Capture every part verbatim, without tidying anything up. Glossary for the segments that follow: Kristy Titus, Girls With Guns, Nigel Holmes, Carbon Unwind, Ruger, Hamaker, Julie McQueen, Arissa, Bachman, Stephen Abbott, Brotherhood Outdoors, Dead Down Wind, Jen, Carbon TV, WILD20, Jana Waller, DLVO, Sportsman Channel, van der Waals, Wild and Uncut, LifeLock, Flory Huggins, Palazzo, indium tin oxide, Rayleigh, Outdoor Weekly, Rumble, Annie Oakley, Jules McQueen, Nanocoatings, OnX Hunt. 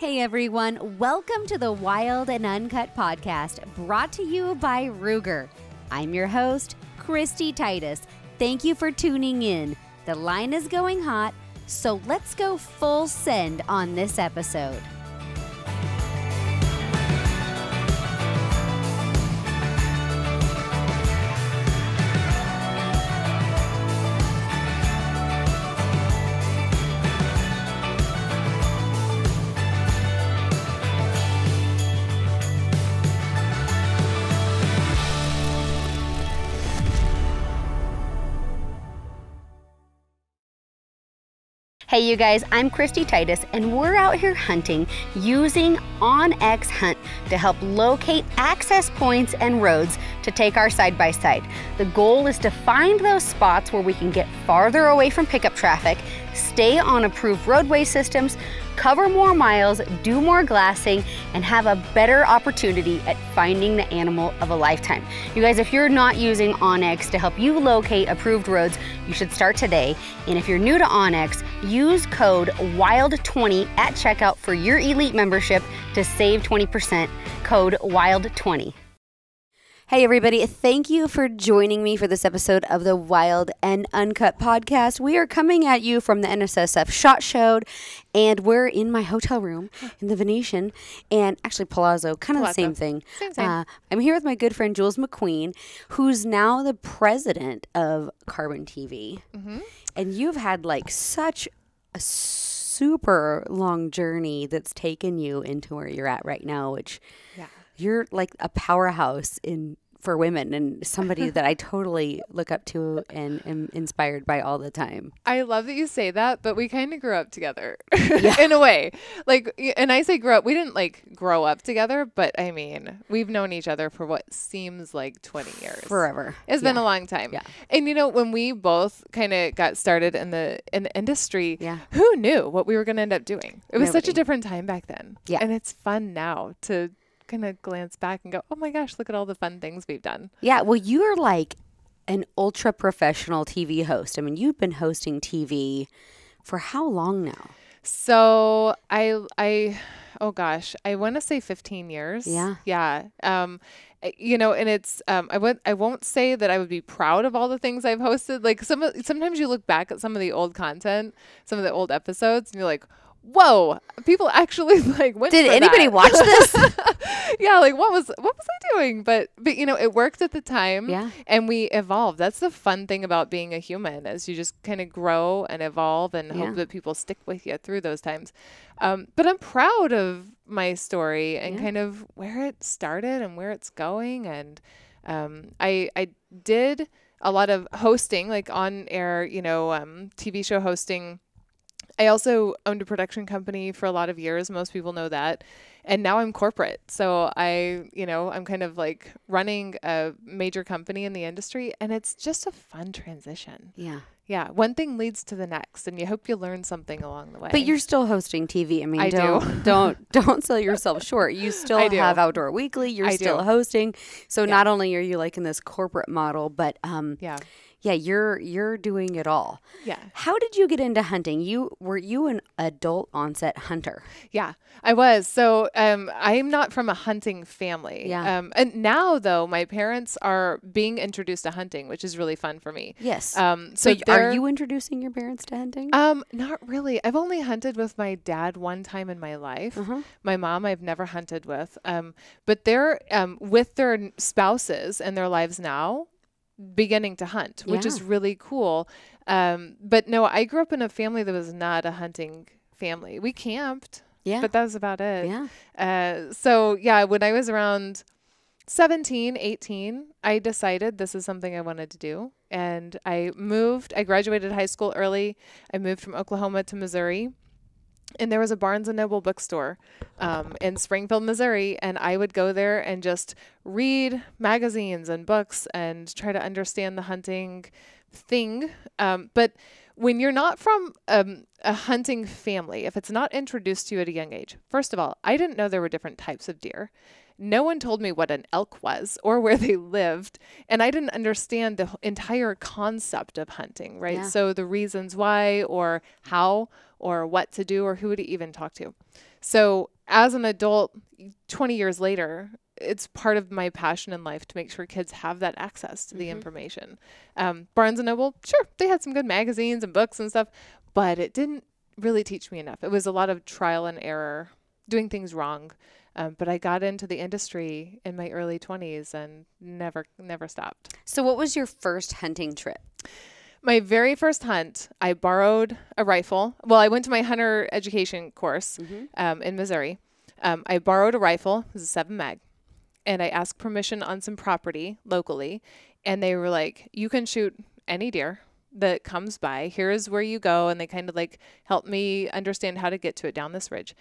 Hey everyone, welcome to the Wild and Uncut podcast, brought to you by Ruger. I'm your host, Kristy Titus. Thank you for tuning in. The line is going hot, so let's go full send on this episode. Hey you guys, I'm Kristy Titus and we're out here hunting using OnX Hunt to help locate access points and roads to take our side-by-side. The goal is to find those spots where we can get farther away from pickup traffic, stay on approved roadway systems, cover more miles, do more glassing, and have a better opportunity at finding the animal of a lifetime. You guys, if you're not using OnX to help you locate approved roads, you should start today. And if you're new to OnX, use code wild twenty at checkout for your elite membership to save twenty percent. Code wild twenty. Hey everybody, thank you for joining me for this episode of the Wild and Uncut podcast. We are coming at you from the N S S F Shot Show, and we're in my hotel room in the Venetian, and actually Palazzo, kind of Palazzo. the same thing. Same, same. Uh, I'm here with my good friend Jules McQueen, who's now the president of Carbon T V. Mm-hmm. And you've had like such a super long journey that's taken you into where you're at right now, which... yeah. You're like a powerhouse in for women and somebody that I totally look up to and am inspired by all the time. I love that you say that, but we kind of grew up together yeah. in a way. Like, and I say grew up, we didn't like grow up together, but I mean, we've known each other for what seems like twenty years. Forever. It's yeah. been a long time. Yeah. And you know, when we both kind of got started in the, in the industry, yeah. who knew what we were going to end up doing? It was Nobody. such a different time back then. Yeah. And it's fun now to kind of glance back and go, oh my gosh, look at all the fun things we've done. Yeah, well, you are like an ultra professional T V host. I mean, you've been hosting T V for how long now? So I, I, oh gosh, I want to say fifteen years. Yeah. Yeah. Um, you know, and it's, um, I would, I won't say that I would be proud of all the things I've hosted. Like some, sometimes you look back at some of the old content, some of the old episodes and you're like, whoa, people actually like went Did for anybody that. watch this? Yeah, like what was what was I doing? But but you know, it worked at the time. Yeah. And we evolved. That's the fun thing about being a human, is you just kind of grow and evolve and yeah. hope that people stick with you through those times. Um, but I'm proud of my story and yeah. kind of where it started and where it's going. And um I I did a lot of hosting, like on air, you know, um T V show hosting. I also owned a production company for a lot of years. Most people know that. And now I'm corporate. So I, you know, I'm kind of like running a major company in the industry, and it's just a fun transition. Yeah. Yeah. One thing leads to the next, and you hope you learn something along the way. But you're still hosting T V. I mean, I don't, do. don't, don't sell yourself short. You still have Outdoor Weekly. You're I still do. hosting. So yeah. not only are you like in this corporate model, but, um, yeah. Yeah, you're you're doing it all. Yeah. How did you get into hunting? You were you an adult onset hunter? Yeah, I was. So um, I'm not from a hunting family. Yeah. Um, and now though, my parents are being introduced to hunting, which is really fun for me. Yes. Um. So, so are you introducing your parents to hunting? Um. Not really. I've only hunted with my dad one time in my life. Uh-huh. My mom, I've never hunted with. Um. But they're um with their spouses and their lives now, beginning to hunt, which yeah. is really cool. Um, but no, I grew up in a family that was not a hunting family. We camped, yeah, but that was about it. Yeah. Uh, so yeah, when I was around seventeen, eighteen, I decided this is something I wanted to do. And I moved, I graduated high school early. I moved from Oklahoma to Missouri. And there was a Barnes and Noble bookstore um, in Springfield, Missouri, and I would go there and just read magazines and books and try to understand the hunting thing. Um, but when you're not from um, a hunting family, if it's not introduced to you at a young age, first of all, I didn't know there were different types of deer. No one told me what an elk was or where they lived. And I didn't understand the entire concept of hunting, right? Yeah. So the reasons why or how or what to do or who to even talk to. So as an adult, twenty years later, it's part of my passion in life to make sure kids have that access to mm-hmm. the information. Um, Barnes and Noble, sure, they had some good magazines and books and stuff, but it didn't really teach me enough. It was a lot of trial and error, doing things wrong. Um, but I got into the industry in my early twenties and never, never stopped. So what was your first hunting trip? My very first hunt, I borrowed a rifle. Well, I went to my hunter education course mm-hmm. um, in Missouri. Um, I borrowed a rifle. It was a seven mag. And I asked permission on some property locally. And they were like, you can shoot any deer that comes by. Here's where you go. And they kind of like helped me understand how to get to it down this ridge.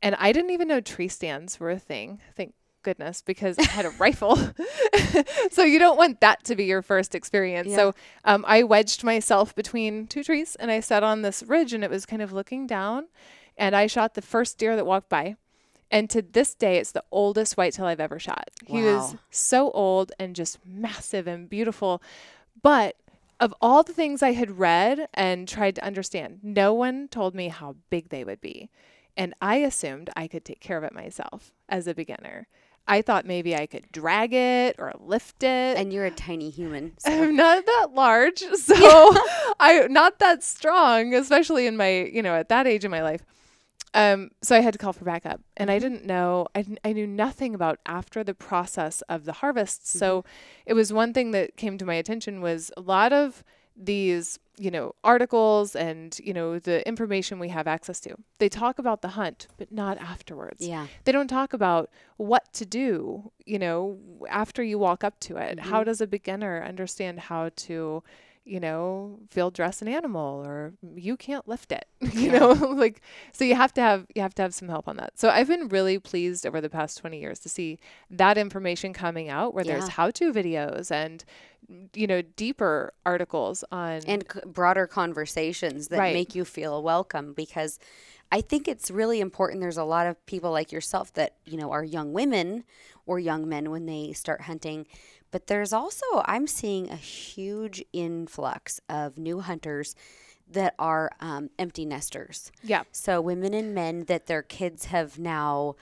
And I didn't even know tree stands were a thing. Thank goodness, because I had a rifle. So you don't want that to be your first experience. Yeah. So um, I wedged myself between two trees and I sat on this ridge and it was kind of looking down. And I shot the first deer that walked by. And to this day, it's the oldest whitetail I've ever shot. Wow. He was so old and just massive and beautiful. But of all the things I had read and tried to understand, no one told me how big they would be. And I assumed I could take care of it myself as a beginner. I thought maybe I could drag it or lift it. And you're a tiny human. So. I'm not that large. So I'm not that strong, especially in my, you know, at that age in my life. Um, so I had to call for backup, and I didn't know, I, didn't, I knew nothing about after the process of the harvest. Mm-hmm. So it was one thing that came to my attention was a lot of these, you know, articles and, you know, the information we have access to. They talk about the hunt, but not afterwards. Yeah. They don't talk about what to do, you know, after you walk up to it. Mm-hmm. How does a beginner understand how to, you know, field dress an animal, or you can't lift it, you yeah. know, like, so you have to have, you have to have some help on that. So I've been really pleased over the past twenty years to see that information coming out where yeah. there's how-to videos and, you know, deeper articles on. And c broader conversations that right. make you feel welcome, because I think it's really important. There's a lot of people like yourself that, you know, are young women or young men when they start hunting. But there's also, I'm seeing a huge influx of new hunters that are um, empty nesters. Yeah. So women and men that their kids have now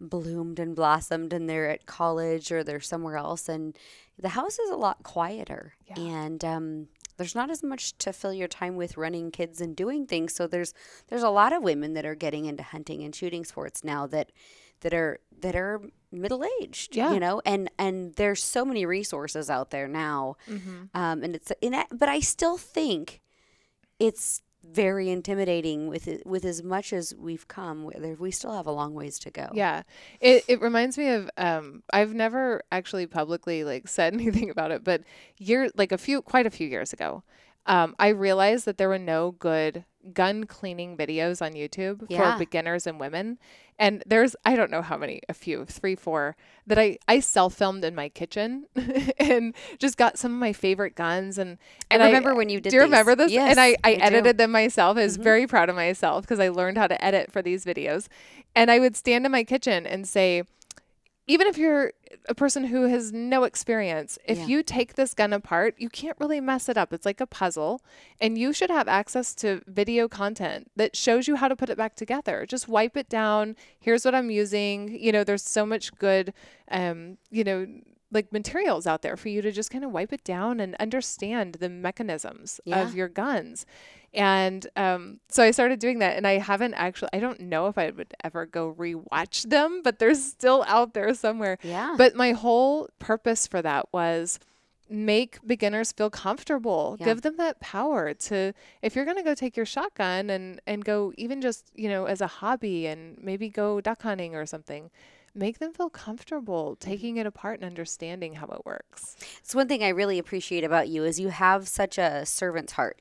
bloomed and blossomed, and they're at college or they're somewhere else. And the house is a lot quieter. Yeah. And um, there's not as much to fill your time with running kids and doing things. So there's there's a lot of women that are getting into hunting and shooting sports now that that are that are middle-aged, yeah. you know, and, and there's so many resources out there now. Mm-hmm. um, and it's, and I, but I still think it's very intimidating with, with as much as we've come, we still have a long ways to go. Yeah. It, it reminds me of, um, I've never actually publicly like said anything about it, but year, like a few, quite a few years ago, um, I realized that there were no good gun cleaning videos on YouTube yeah. for beginners and women. And there's, I don't know how many, a few, three, four, that I, I self-filmed in my kitchen and just got some of my favorite guns. And, and I remember I, when you did Do you these? remember this? Yes, and I, I, I edited do. them myself. I was mm-hmm. very proud of myself because I learned how to edit for these videos. And I would stand in my kitchen and say, even if you're a person who has no experience, if yeah. you take this gun apart, you can't really mess it up. It's like a puzzle, and you should have access to video content that shows you how to put it back together. Just wipe it down. Here's what I'm using. You know, there's so much good, um, you know, like materials out there for you to just kind of wipe it down and understand the mechanisms yeah. of your guns. And um, so I started doing that, and I haven't actually, I don't know if I would ever go rewatch them, but they're still out there somewhere. Yeah. But my whole purpose for that was make beginners feel comfortable, yeah. give them that power to, if you're going to go take your shotgun and, and go even just, you know, as a hobby and maybe go duck hunting or something, make them feel comfortable taking it apart and understanding how it works. It's one thing I really appreciate about you is you have such a servant's heart.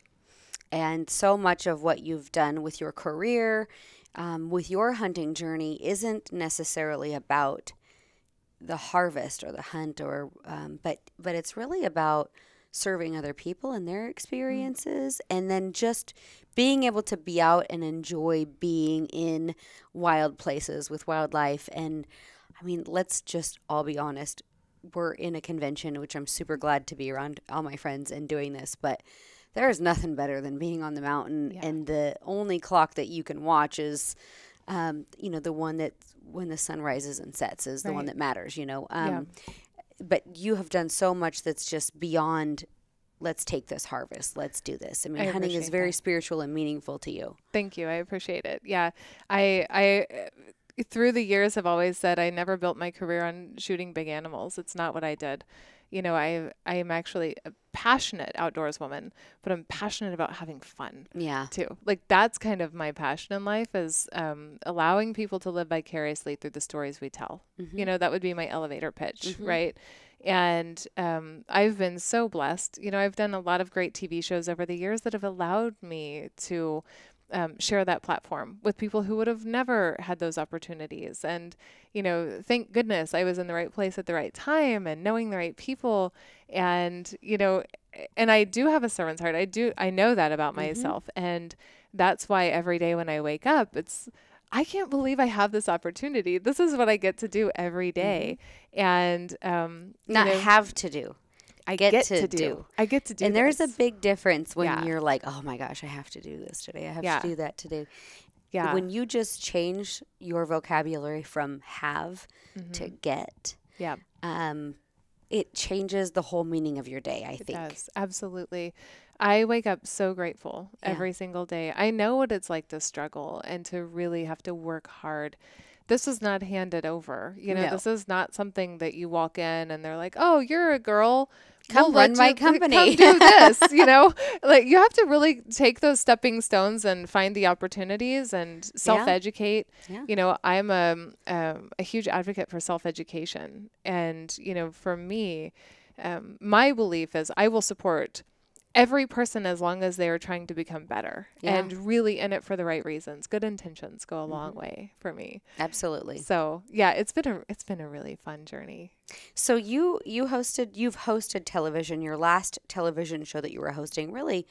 And so much of what you've done with your career, um, with your hunting journey, isn't necessarily about the harvest or the hunt, or um, but but it's really about serving other people and their experiences, mm. and then just being able to be out and enjoy being in wild places with wildlife. And I mean, let's just all be honest. We're in a convention, which I'm super glad to be around all my friends and doing this, but there is nothing better than being on the mountain, yeah. and the only clock that you can watch is um, you know, the one that when the sun rises and sets is right. the one that matters, you know. Um, yeah. But you have done so much that's just beyond, let's take this harvest, let's do this. I mean, I hunting is very that. spiritual and meaningful to you. Thank you. I appreciate it. Yeah. I, I, through the years, have always said I never built my career on shooting big animals. It's not what I did. You know, I, I am actually a passionate outdoors woman, but I'm passionate about having fun. Yeah. Too. Like, that's kind of my passion in life, is um, allowing people to live vicariously through the stories we tell. Mm-hmm. You know, that would be my elevator pitch. Mm-hmm. Right. And um, I've been so blessed. You know, I've done a lot of great T V shows over the years that have allowed me to um, share that platform with people who would have never had those opportunities. And, you know, thank goodness I was in the right place at the right time and knowing the right people. And, you know, and I do have a servant's heart. I do. I know that about mm-hmm. myself. And that's why every day when I wake up, it's, I can't believe I have this opportunity. This is what I get to do every day. Mm-hmm. And um, not you know, have to do. I get, get to, to do. do. I get to do. And this. There's a big difference when yeah. you're like, oh my gosh, I have to do this today. I have yeah. to do that today. Yeah. When you just change your vocabulary from have mm-hmm. to get. Yeah. Um, it changes the whole meaning of your day, I think. It does. Absolutely. I wake up so grateful yeah. every single day. I know what it's like to struggle and to really have to work hard. This is not handed over. You know, no. This is not something that you walk in and they're like, oh, you're a girl. Come we'll run my you, company. Come do this, you know. Like, you have to really take those stepping stones and find the opportunities and self-educate. Yeah. Yeah. You know, I'm a, um, a huge advocate for self-education. And, you know, for me, um, my belief is I will support every person as long as they are trying to become better yeah. and really in it for the right reasons. Good intentions go a mm-hmm. long way for me. Absolutely. So yeah, it's been a, it's been a really fun journey. So you, you hosted, you've hosted television. Your last television show that you were hosting really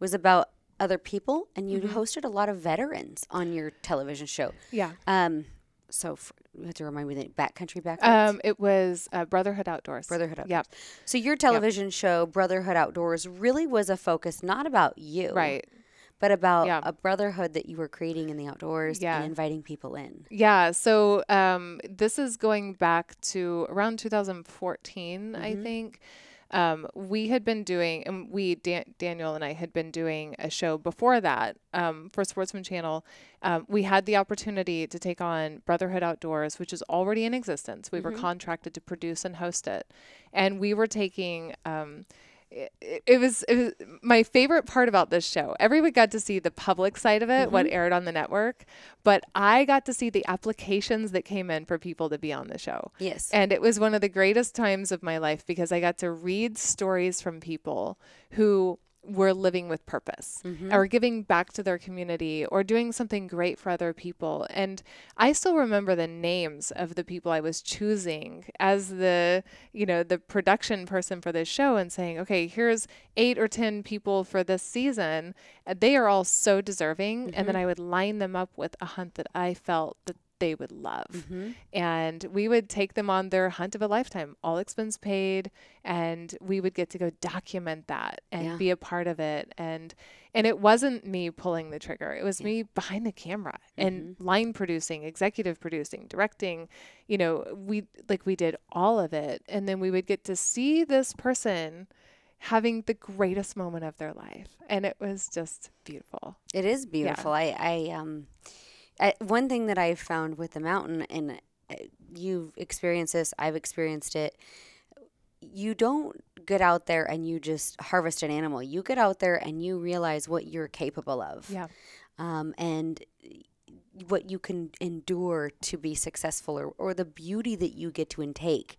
was about other people, and you mm-hmm. hosted a lot of veterans on your television show. Yeah. Um, so for, you have to remind me the backcountry backwards. Um, it was uh, Brotherhood Outdoors. Brotherhood Outdoors. Yep. So your television yep. show, Brotherhood Outdoors, really was a focus not about you. Right. But about yeah. a brotherhood that you were creating in the outdoors yeah. and inviting people in. Yeah. So um, this is going back to around two thousand fourteen, mm-hmm. I think. Um, we had been doing, and we, Dan Daniel and I had been doing a show before that, um, for Sportsman Channel. Um, we had the opportunity to take on Brotherhood Outdoors, which is already in existence. We mm-hmm. were contracted to produce and host it. And we were taking, um, it, it, was, it was my favorite part about this show. Everybody got to see the public side of it, mm-hmm. what aired on the network, but I got to see the applications that came in for people to be on the show. Yes. And it was one of the greatest times of my life because I got to read stories from people who were living with purpose mm-hmm. or giving back to their community or doing something great for other people. And I still remember the names of the people I was choosing as the, you know, the production person for this show and saying, okay, here's eight or ten people for this season. They are all so deserving. Mm-hmm. And then I would line them up with a hunt that I felt that they would love. Mm-hmm. And we would take them on their hunt of a lifetime, all expense paid. And we would get to go document that and yeah. be a part of it. And, and it wasn't me pulling the trigger. It was yeah. me behind the camera mm-hmm. and line producing, executive producing, directing, you know, we like we did all of it. And then we would get to see this person having the greatest moment of their life. And it was just beautiful. It is beautiful. Yeah. I, I, um, Uh, one thing that I've found with the mountain, and uh, you've experienced this, I've experienced it, you don't get out there and you just harvest an animal. You get out there and you realize what you're capable of. Yeah. Um, and what you can endure to be successful, or, or the beauty that you get to intake.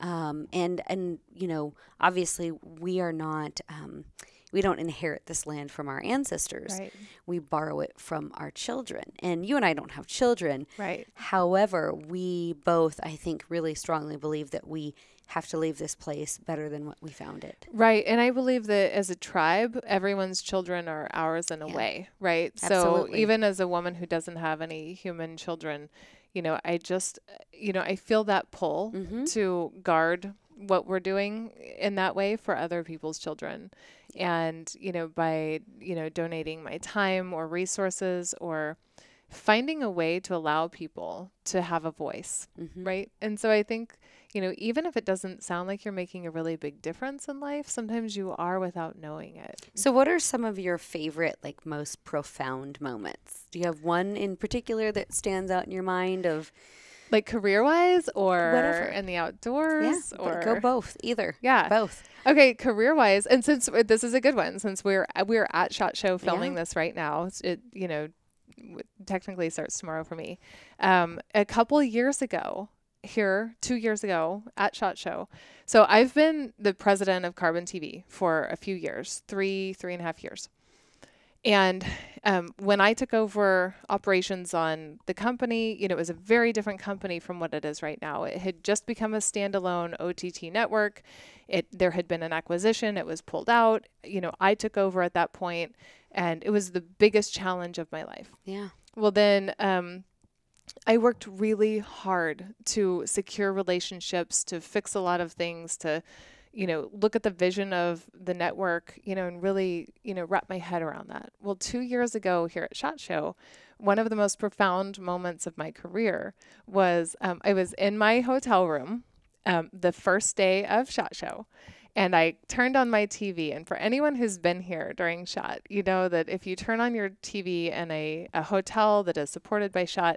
Um, and, and, you know, obviously we are not... Um, We don't inherit this land from our ancestors. Right. We borrow it from our children. And you and I don't have children. Right. However, we both, I think, really strongly believe that we have to leave this place better than what we found it. Right. And I believe that as a tribe, everyone's children are ours in a yeah. way. Right. Absolutely. So even as a woman who doesn't have any human children, you know, I just, you know, I feel that pull mm-hmm. to guard what we're doing in that way for other people's children. And, you know, by, you know, donating my time or resources or finding a way to allow people to have a voice, mm-hmm. right? And so I think, you know, even if it doesn't sound like you're making a really big difference in life, sometimes you are without knowing it. So what are some of your favorite, like, most profound moments? Do you have one in particular that stands out in your mind of... Like career-wise or Whatever. in the outdoors? Yeah, or go both, either. Yeah. Both. Okay, career-wise. And since this is a good one, since we're we're at SHOT Show filming yeah. this right now, it, you know, technically starts tomorrow for me. Um, a couple years ago, here, two years ago at SHOT Show. So I've been the president of Carbon T V for a few years, three, three and a half years. And um, when I took over operations on the company, you know, it was a very different company from what it is right now. It had just become a standalone O T T network. It, there had been an acquisition. It was pulled out. You know, I took over at that point, and it was the biggest challenge of my life. Yeah. Well, then um, I worked really hard to secure relationships, to fix a lot of things, to you know, look at the vision of the network, you know, and really, you know, wrap my head around that. Well, two years ago here at SHOT Show, one of the most profound moments of my career was um, I was in my hotel room um, the first day of SHOT Show, and I turned on my T V. And for anyone who's been here during SHOT, you know that if you turn on your T V in a, a hotel that is supported by SHOT,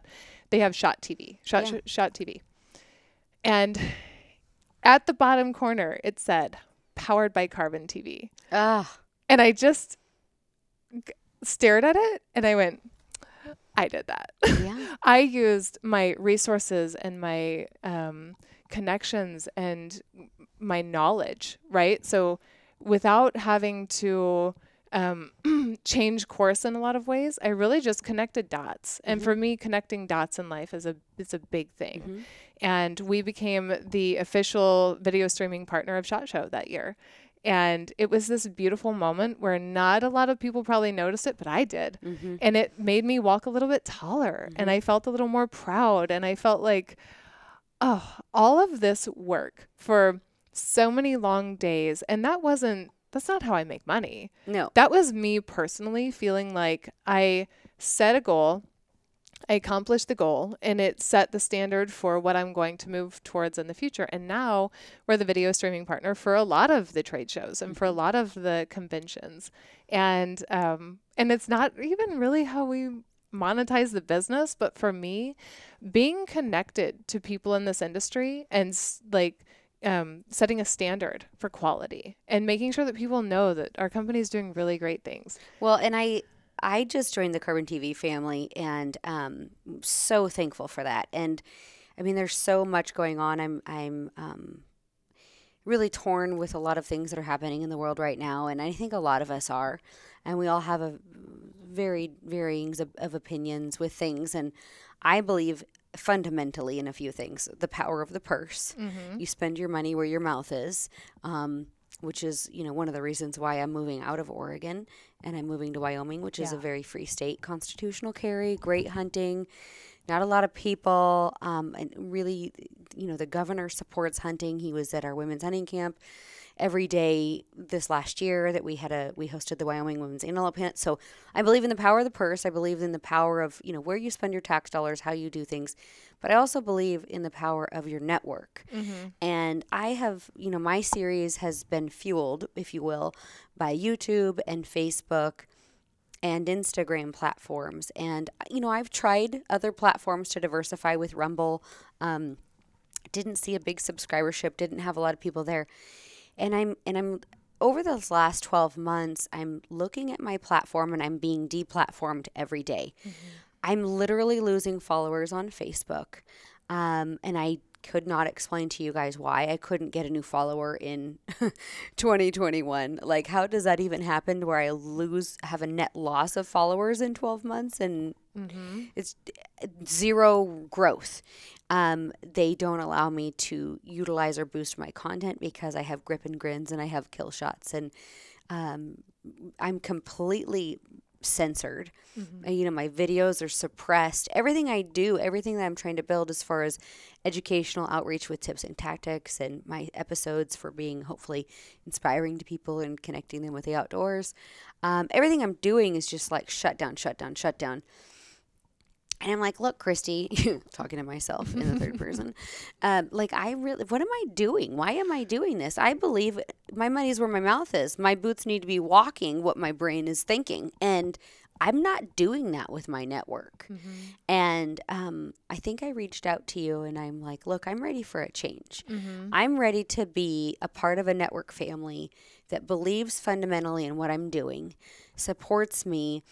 they have SHOT T V, SHOT, yeah. SHOT T V. And at the bottom corner, it said, powered by Carbon T V. Ugh. And I just g- stared at it, and I went, I did that. Yeah. I used my resources and my um, connections and my knowledge, right? So without having to um, change course in a lot of ways, I really just connected dots. Mm-hmm. And for me, connecting dots in life is a, it's a big thing. Mm-hmm. And we became the official video streaming partner of SHOT Show that year. And it was this beautiful moment where not a lot of people probably noticed it, but I did. Mm-hmm. And it made me walk a little bit taller. Mm-hmm. And I felt a little more proud. And I felt like, oh, all of this work for so many long days. And that wasn't, that's not how I make money. No. That was me personally feeling like I set a goal. I accomplished the goal, and it set the standard for what I'm going to move towards in the future. And now we're the video streaming partner for a lot of the trade shows and for a lot of the conventions. And um, and it's not even really how we monetize the business, but for me, being connected to people in this industry and s- like um, setting a standard for quality and making sure that people know that our company is doing really great things. Well, and I... I just joined the Carbon T V family, and um, I'm so thankful for that. And I mean, there's so much going on. I'm I'm um, really torn with a lot of things that are happening in the world right now, and I think a lot of us are. And we all have a varied varyings of, of opinions with things. And I believe fundamentally in a few things: the power of the purse. Mm-hmm. You spend your money where your mouth is. Um, which is, you know, one of the reasons why I'm moving out of Oregon and I'm moving to Wyoming, which yeah. is a very free state, constitutional carry, great hunting, not a lot of people. Um, and really, you know, the governor supports hunting. He was at our women's hunting camp every day this last year that we had a, we hosted the Wyoming Women's Antelope Hunt. So I believe in the power of the purse. I believe in the power of, you know, where you spend your tax dollars, how you do things. But I also believe in the power of your network. Mm-hmm. And I have, you know, my series has been fueled, if you will, by YouTube and Facebook and Instagram platforms. And, you know, I've tried other platforms to diversify with Rumble. Um, didn't see a big subscribership, didn't have a lot of people there. And I'm, and I'm, over those last twelve months, I'm looking at my platform and I'm being deplatformed every day. Mm-hmm. I'm literally losing followers on Facebook, um, and I could not explain to you guys why. I couldn't get a new follower in twenty twenty-one. Like, how does that even happen to where I lose, have a net loss of followers in twelve months, and mm-hmm. it's zero growth? Um, they don't allow me to utilize or boost my content because I have grip and grins and I have kill shots, and um, I'm completely censored. Mm-hmm. You know, my videos are suppressed. Everything I do, everything that I'm trying to build as far as educational outreach with tips and tactics and my episodes for being hopefully inspiring to people and connecting them with the outdoors. Um, everything I'm doing is just like shut down, shut down, shut down. And I'm like, look, Kristy, talking to myself in the third person, uh, like, I really, what am I doing? Why am I doing this? I believe my money's where my mouth is. My boots need to be walking what my brain is thinking. And I'm not doing that with my network. Mm-hmm. And um, I think I reached out to you and I'm like, look, I'm ready for a change. Mm-hmm. I'm ready to be a part of a network family that believes fundamentally in what I'm doing, supports me.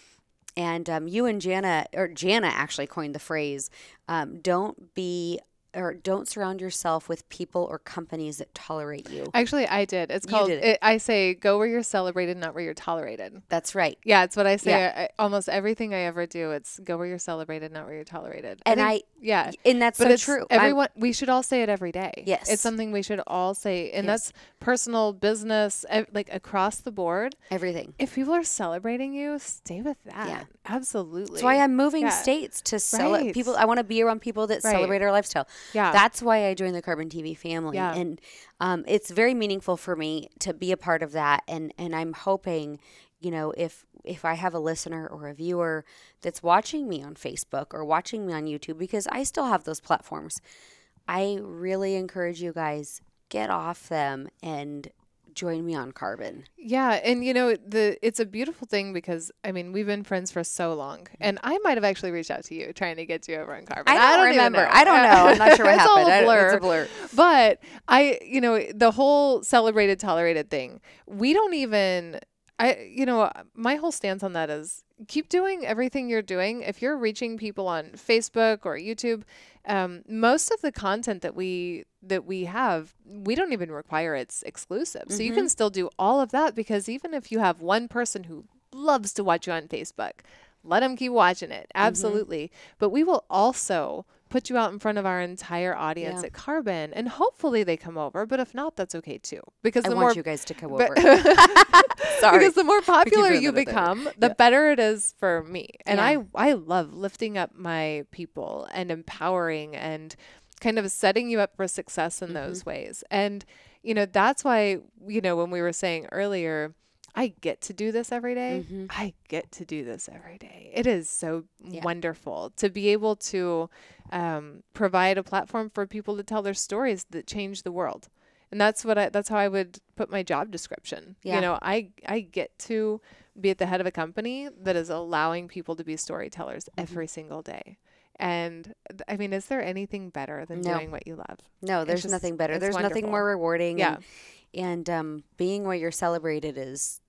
And um, you and Jana, or Jana actually coined the phrase, um, don't be or don't surround yourself with people or companies that tolerate you. Actually, I did. It's called, did it. It, I say, go where you're celebrated, not where you're tolerated. That's right. Yeah, it's what I say. Yeah. I, I, almost everything I ever do, it's go where you're celebrated, not where you're tolerated. And I, think, I yeah. And that's but so true. Everyone, I'm, we should all say it every day. Yes. It's something we should all say. And yes. That's personal, business, like across the board. Everything. If people are celebrating you, stay with that. Yeah. Absolutely. That's why I'm moving yeah. states to celebrate right. people. I want to be around people that right. celebrate our lifestyle. Yeah. That's why I joined the Carbon T V family. Yeah. And um, it's very meaningful for me to be a part of that. And, and I'm hoping, you know, if if I have a listener or a viewer that's watching me on Facebook or watching me on YouTube, because I still have those platforms, I really encourage you guys, get off them and join me on Carbon. Yeah. And you know, the, it's a beautiful thing because I mean, we've been friends for so long and I might've actually reached out to you trying to get you over on Carbon. I don't, I don't remember. I don't know. I'm not sure what it's happened. All a blur. I, it's a blur. But I, you know, the whole celebrated, tolerated thing, we don't even, I, you know, my whole stance on that is keep doing everything you're doing. If you're reaching people on Facebook or YouTube, um, most of the content that we, that we have, we don't even require it's exclusive. Mm-hmm. So you can still do all of that because even if you have one person who loves to watch you on Facebook, let them keep watching it. Absolutely. Mm-hmm. But we will also put you out in front of our entire audience yeah. at Carbon and hopefully they come over. But if not, that's okay too. Because I the want more, you guys to come over. Sorry. Because the more popular you become, better. the yeah. better it is for me. And yeah. I, I love lifting up my people and empowering and kind of setting you up for success in mm-hmm. those ways. And, you know, that's why, you know, when we were saying earlier, I get to do this every day. Mm-hmm. I get to do this every day. It is so yeah. wonderful to be able to um, provide a platform for people to tell their stories that change the world. And that's what I, that's how I would put my job description. Yeah. You know, I, I get to be at the head of a company that is allowing people to be storytellers mm-hmm. every single day. And I mean, is there anything better than no. doing what you love? No, there's just, nothing better. There's wonderful. Nothing more rewarding. Yeah. And, and um, being where you're celebrated is,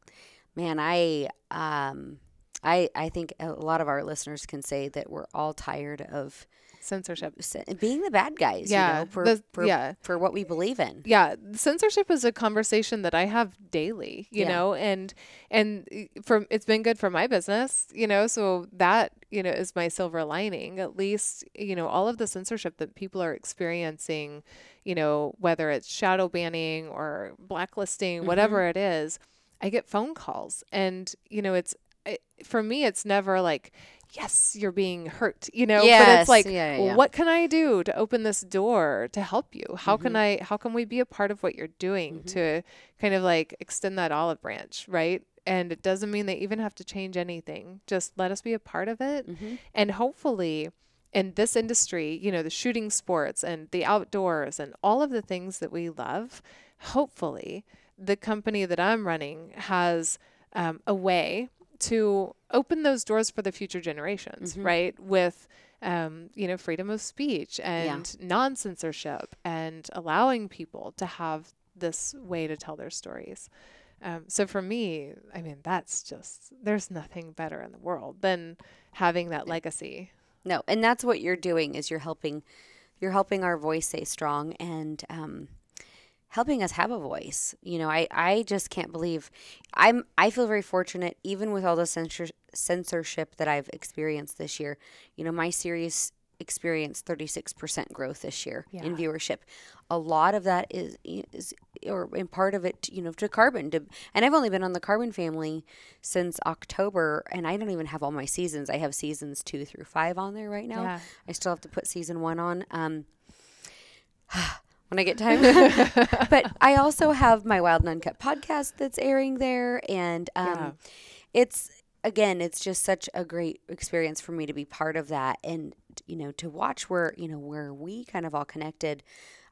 man, I, um, I, I think a lot of our listeners can say that we're all tired of censorship, being the bad guys, yeah, you know, for, the, for, yeah. for what we believe in. Yeah. Censorship is a conversation that I have daily, you yeah. know, and, and from, it's been good for my business, you know, so that, you know, is my silver lining. At least, you know, all of the censorship that people are experiencing, you know, whether it's shadow banning or blacklisting, mm-hmm. whatever it is, I get phone calls and, you know, it's, it, for me, it's never like, yes, you're being hurt, you know, yes, but it's like, yeah, yeah. what can I do to open this door to help you? How mm-hmm. can I, how can we be a part of what you're doing mm-hmm. to kind of like extend that olive branch? Right. And it doesn't mean they even have to change anything. Just let us be a part of it. Mm-hmm. And hopefully in this industry, you know, the shooting sports and the outdoors and all of the things that we love, hopefully the company that I'm running has um, a way to open those doors for the future generations, mm-hmm. right? With, um, you know, freedom of speech and yeah. non-censorship and allowing people to have this way to tell their stories. Um, so for me, I mean, that's just, there's nothing better in the world than having that legacy. No. And that's what you're doing is you're helping, you're helping our voice stay strong and, um, helping us have a voice. You know, I, I just can't believe I'm, I feel very fortunate, even with all the censor, censorship that I've experienced this year. You know, my series experienced thirty-six percent growth this year yeah. in viewership. A lot of that is, is, or in part of it, you know, to Carbon. To, and I've only been on the Carbon family since October, and I don't even have all my seasons. I have seasons two through five on there right now. Yeah. I still have to put season one on. Um, when I get time. But I also have my Wild and Uncut podcast that's airing there. And um, yeah. it's, again, it's just such a great experience for me to be part of that, and, you know, to watch where, you know, where we kind of all connected.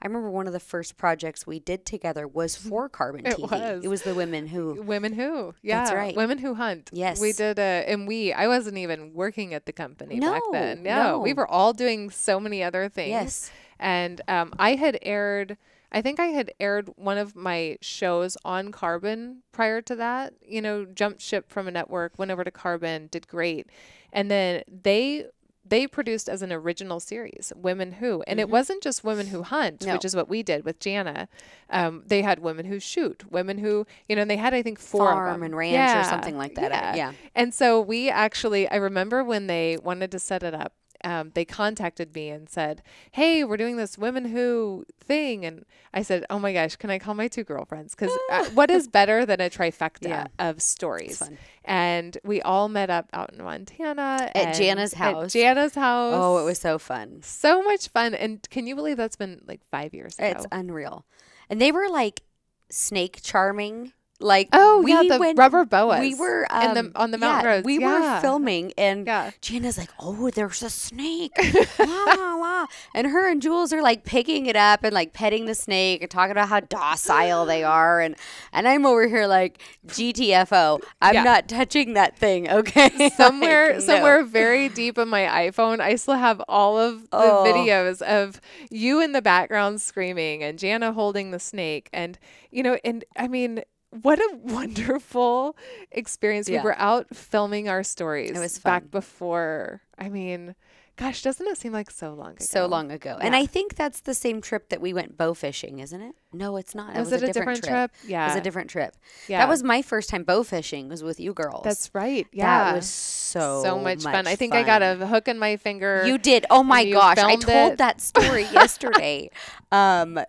I remember one of the first projects we did together was for Carbon T V. It was. It was the Women Who. Women Who. Yeah. That's right. Women Who Hunt. Yes. We did a, and we, I wasn't even working at the company no, back then. No, no. We were all doing so many other things. Yes. And um, I had aired, I think I had aired one of my shows on Carbon prior to that, you know, jumped ship from a network, went over to Carbon, did great. And then they They produced as an original series, Women Who. And mm-hmm. it wasn't just Women Who Hunt, no. which is what we did with Jana. Um, they had Women Who Shoot, Women Who, you know, and they had, I think, four Farm of them. and Ranch yeah. or something like that. Yeah. yeah. And so we actually, I remember when they wanted to set it up, um, they contacted me and said, hey, we're doing this Women Who thing. And I said, oh my gosh, can I call my two girlfriends? Because what is better than a trifecta yeah. of stories? And we all met up out in Montana. At Jana's house. At Jana's house. Oh, it was so fun. So much fun. And can you believe that's been like five years ago? It's unreal. And they were like snake charming. Like, oh, we yeah, the went, rubber boas. We were um, in the, on the mountain yeah, roads. We yeah. were filming, and yeah. Jana's like, oh, there's a snake. la, la, la. And her and Jules are like picking it up and like petting the snake and talking about how docile they are. And, and I'm over here like, G T F O. I'm yeah. not touching that thing, okay? Somewhere, like, somewhere no. very deep in my iPhone, I still have all of the oh. videos of you in the background screaming and Jana holding the snake. And, you know, and I mean, what a wonderful experience. Yeah. We were out filming our stories. It was fun. Back before, I mean, gosh, doesn't it seem like so long ago? So long ago. Yeah. And I think that's the same trip that we went bow fishing, isn't it? No, it's not. Was it, was it a different, different trip. trip? Yeah. It was a different trip. Yeah. That was my first time bow fishing, was with you girls. That's right. Yeah. That was so So much, much fun. I think fun. I got a hook in my finger. You did. Oh my gosh. I told it. that story yesterday. Um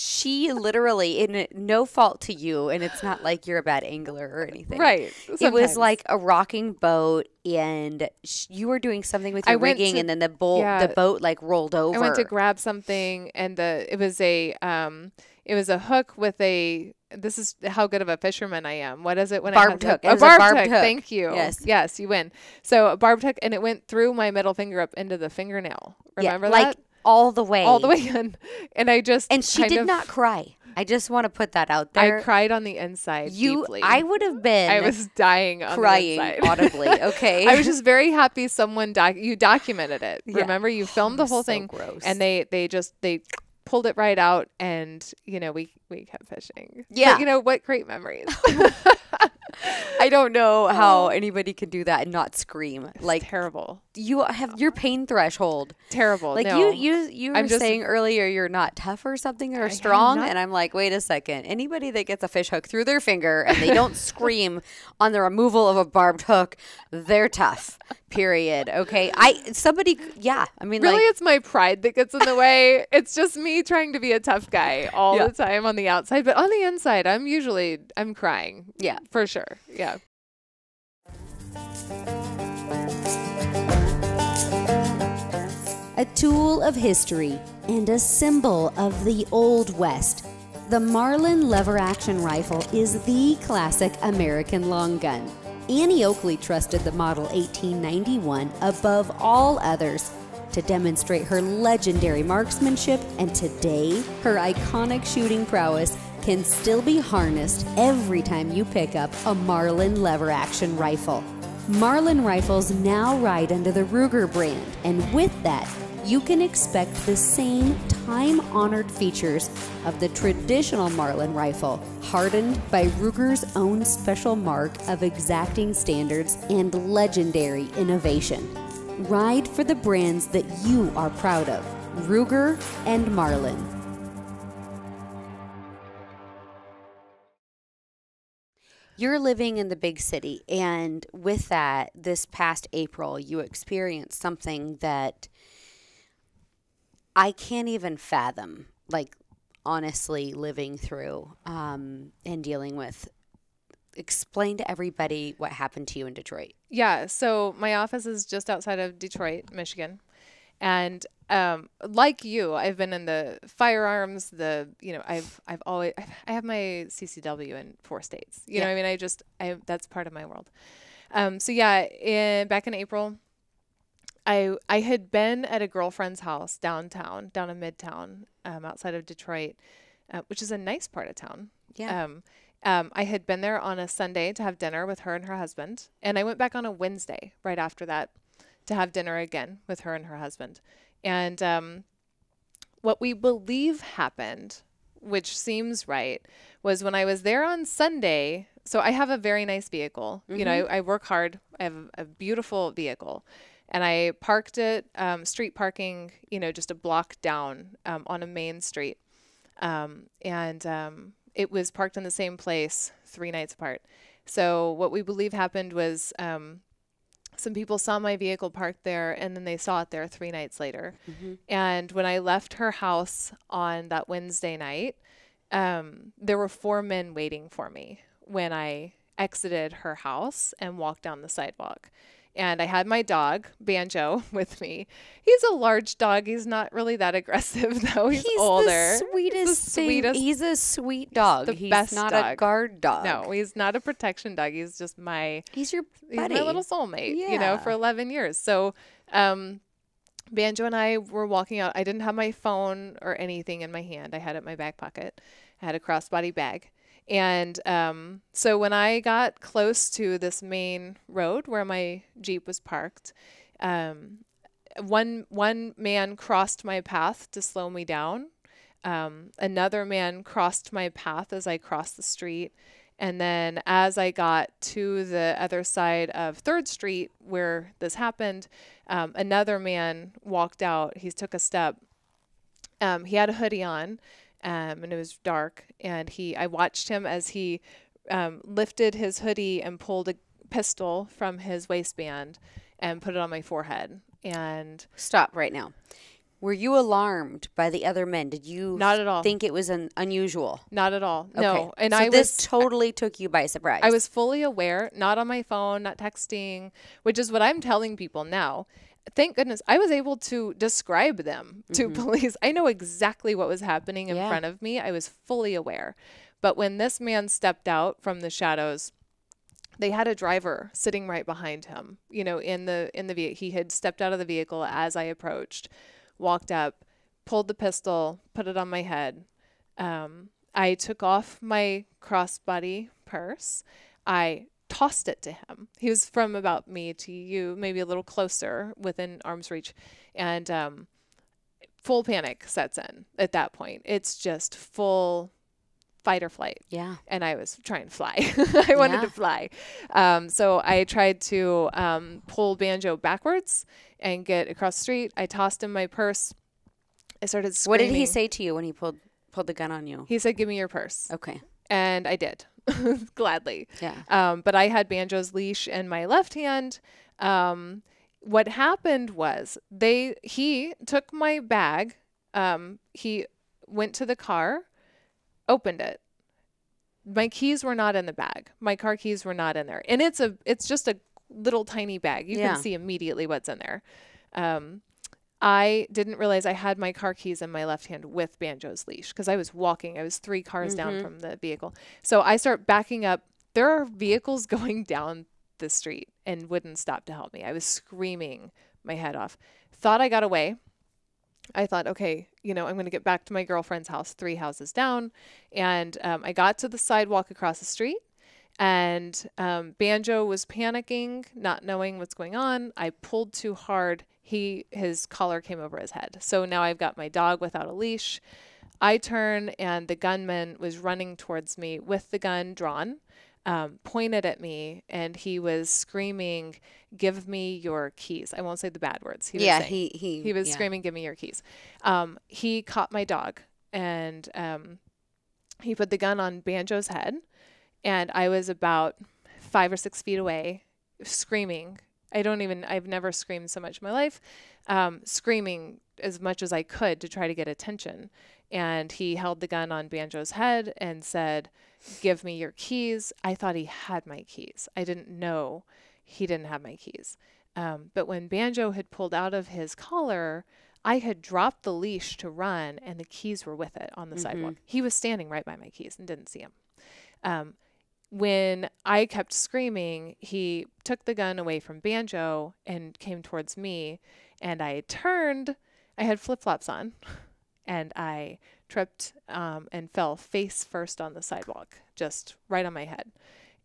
She literally, in no fault to you, and it's not like you're a bad angler or anything. Right. Sometimes. It was like a rocking boat, and sh you were doing something with your rigging, to, and then the, bolt, yeah, the boat like rolled over. I went to grab something, and the it was a um, it was a hook with a. This is how good of a fisherman I am. What is it when barbed I hook? A, a barbed, barbed hook. hook. Thank you. Yes. Yes, you win. So a barbed hook, and it went through my middle finger up into the fingernail. Remember yeah, that? Like, all the way. All the way in. And I just And she kind did of, not cry. I just want to put that out there. I cried on the inside you, deeply. I would have been I was dying on crying the inside. audibly, okay? I was just very happy someone doc you documented it. Yeah. Remember, you filmed the whole so thing. Gross. And they they just they pulled it right out, and you know, we we kept fishing. Yeah. But, you know, what great memories. I don't know how anybody could do that and not scream. It's like terrible. You have your pain threshold. Terrible. Like no. you, you, you were just saying earlier, you're not tough or something or I strong. And I'm like, wait a second. Anybody that gets a fish hook through their finger and they don't scream on the removal of a barbed hook, they're tough. Period. Okay. I somebody. Yeah. I mean, really, like, it's my pride that gets in the way. It's just me trying to be a tough guy all yeah. the time on the outside, but on the inside, I'm usually I'm crying. Yeah, for sure. Yeah. A tool of history and a symbol of the Old West, the Marlin lever-action rifle is the classic American long gun. Annie Oakley trusted the Model eighteen ninety-one above all others to demonstrate her legendary marksmanship, and today, her iconic shooting prowess can still be harnessed every time you pick up a Marlin lever-action rifle. Marlin rifles now ride under the Ruger brand, and with that, you can expect the same time-honored features of the traditional Marlin rifle, hardened by Ruger's own special mark of exacting standards and legendary innovation. Ride for the brands that you are proud of, Ruger and Marlin. You're living in the big city, and with that, this past April, you experienced something that I can't even fathom, like, honestly living through um, and dealing with. Explain to everybody what happened to you in Detroit. Yeah, so my office is just outside of Detroit, Michigan, and um, like you, I've been in the firearms, the, you know, I've, I've always, I've, I have my C C W in four states, you yeah. know what I mean? I just, I, that's part of my world. Um, so yeah, in, back in April, I, I had been at a girlfriend's house downtown, down in Midtown, um, outside of Detroit, uh, which is a nice part of town. Yeah. Um, um, I had been there on a Sunday to have dinner with her and her husband. And I went back on a Wednesday right after that to have dinner again with her and her husband. And, um, what we believe happened, which seems right, was when I was there on Sunday. So I have a very nice vehicle. Mm-hmm. You know, I, I work hard. I have a beautiful vehicle. And I parked it, um, street parking, you know, just a block down um, on a main street. Um, and um, it was parked in the same place three nights apart. So what we believe happened was um, some people saw my vehicle parked there, and then they saw it there three nights later. Mm-hmm. And when I left her house on that Wednesday night, um, there were four men waiting for me when I exited her house and walked down the sidewalk. And I had my dog, Banjo, with me. He's a large dog. He's not really that aggressive, though. He's, he's older. The sweetest he's the sweetest thing. He's a sweet dog. He's, the he's best not dog. a guard dog. No, he's not a protection dog. He's just my... He's your buddy. He's my little soulmate, yeah. you know, for eleven years. So um, Banjo and I were walking out. I didn't have my phone or anything in my hand. I had it in my back pocket. I had a crossbody bag. And um, so when I got close to this main road where my Jeep was parked, um, one one man crossed my path to slow me down. Um, another man crossed my path as I crossed the street. And then as I got to the other side of third street where this happened, um, another man walked out. He took a step. Um, he had a hoodie on. Um, and it was dark, and he, I watched him as he um, lifted his hoodie and pulled a pistol from his waistband and put it on my forehead. And stop right now. Were you alarmed by the other men? Did you not at all think it was an unusual? Not at all. Okay. No. And so I this was, totally took you by surprise. I was fully aware, not on my phone, not texting, which is what I'm telling people now. Thank goodness I was able to describe them mm-hmm. to police. I know exactly what was happening in yeah. front of me. I was fully aware. But when this man stepped out from the shadows, they had a driver sitting right behind him, you know, in the, in the vehicle. He had stepped out of the vehicle as I approached, walked up, pulled the pistol, put it on my head. Um, I took off my crossbody purse. I tossed it to him. He was from about me to you, maybe a little closer, within arm's reach. And um, full panic sets in at that point. It's just full fight or flight. Yeah. And I was trying to fly. I yeah. wanted to fly. Um, so I tried to um, pull Banjo backwards and get across the street. I tossed him my purse. I started screaming. What did he say to you when he pulled pulled the gun on you? He said, "Give me your purse." Okay. And I did. Gladly. Yeah. Um, but I had Banjo's leash in my left hand. Um, what happened was they, he took my bag. Um, he went to the car, opened it. My keys were not in the bag. My car keys were not in there. And it's a, it's just a little tiny bag. You yeah. can see immediately what's in there. Um, I didn't realize I had my car keys in my left hand with Banjo's leash because I was walking. I was three cars mm-hmm. down from the vehicle. So I start backing up. There are vehicles going down the street and wouldn't stop to help me. I was screaming my head off. Thought I got away. I thought, okay, you know, I'm going to get back to my girlfriend's house three houses down. And um, I got to the sidewalk across the street. And um, Banjo was panicking, not knowing what's going on. I pulled too hard. He, his collar came over his head. So now I've got my dog without a leash. I turn, and the gunman was running towards me with the gun drawn, um, pointed at me, and he was screaming, "Give me your keys." I won't say the bad words. He yeah, was saying, he, he, he was yeah. screaming, "Give me your keys." Um, he caught my dog, and um, he put the gun on Banjo's head, and I was about five or six feet away, screaming. I don't even, I've never screamed so much in my life, um, screaming as much as I could to try to get attention. And he held the gun on Banjo's head and said, "Give me your keys." I thought he had my keys. I didn't know he didn't have my keys. Um, but when Banjo had pulled out of his collar, I had dropped the leash to run, and the keys were with it on the mm-hmm. sidewalk. He was standing right by my keys and didn't see him. Um, when I kept screaming, he took the gun away from Banjo and came towards me, and I turned. I had flip-flops on, and I tripped um, and fell face first on the sidewalk, just right on my head.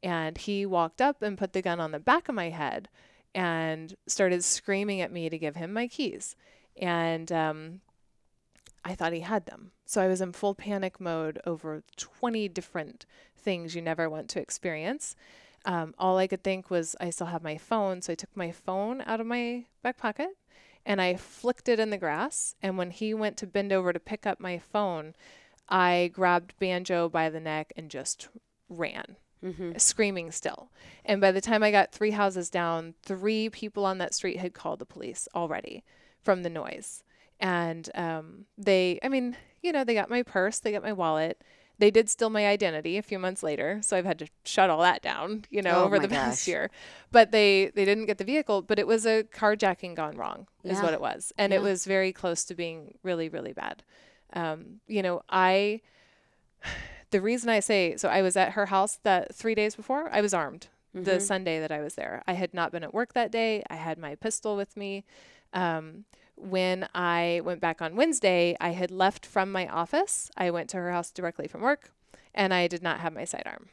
And he walked up and put the gun on the back of my head and started screaming at me to give him my keys. And um, I thought he had them. So I was in full panic mode over twenty different things you never want to experience. Um, all I could think was I still have my phone. So I took my phone out of my back pocket and I flicked it in the grass. And when he went to bend over to pick up my phone, I grabbed Banjo by the neck and just ran. Mm-hmm. Screaming still. And by the time I got three houses down, three people on that street had called the police already from the noise. And um, they, I mean, you know, they got my purse, they got my wallet. They did steal my identity a few months later. So I've had to shut all that down, you know, oh over the gosh. past year. But they, they didn't get the vehicle, but it was a carjacking gone wrong yeah. is what it was. And yeah. it was very close to being really, really bad. Um, you know, I... The reason I say, so I was at her house that three days before, I was armed mm-hmm. the Sunday that I was there. I had not been at work that day. I had my pistol with me. Um, when I went back on Wednesday, I had left from my office. I went to her house directly from work, and I did not have my sidearm.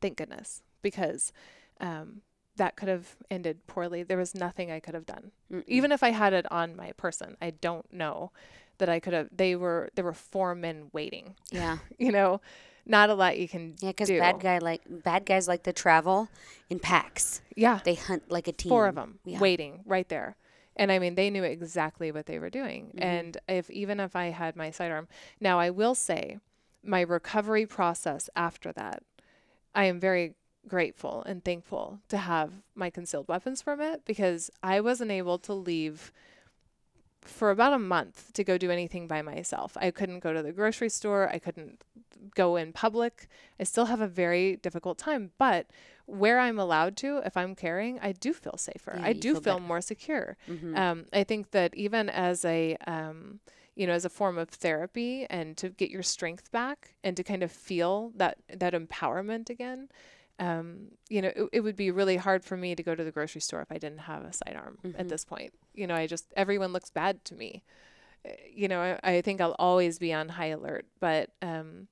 Thank goodness, because um, that could have ended poorly. There was nothing I could have done. Mm-hmm. Even if I had it on my person, I don't know that I could have, they were, there were four men waiting. Yeah. You know, not a lot you can do. Yeah, because bad guy like, bad guys like to travel in packs. Yeah. They hunt like a team. Four of them yeah. waiting right there. And I mean, they knew exactly what they were doing. Mm-hmm. And if, even if I had my sidearm, now I will say my recovery process after that, I am very grateful and thankful to have my concealed weapons permit, because I wasn't able to leave for about a month to go do anything by myself. I couldn't go to the grocery store. I couldn't go in public. I still have a very difficult time, but where I'm allowed to, if I'm carrying, I do feel safer. Yeah, I do feel, feel more secure. Mm-hmm. Um, I think that even as a, um, you know, as a form of therapy and to get your strength back and to kind of feel that, that empowerment again, Um, you know, it, it would be really hard for me to go to the grocery store if I didn't have a sidearm mm-hmm. at this point. You know, I just, everyone looks bad to me. Uh, you know, I, I think I'll always be on high alert, but, um,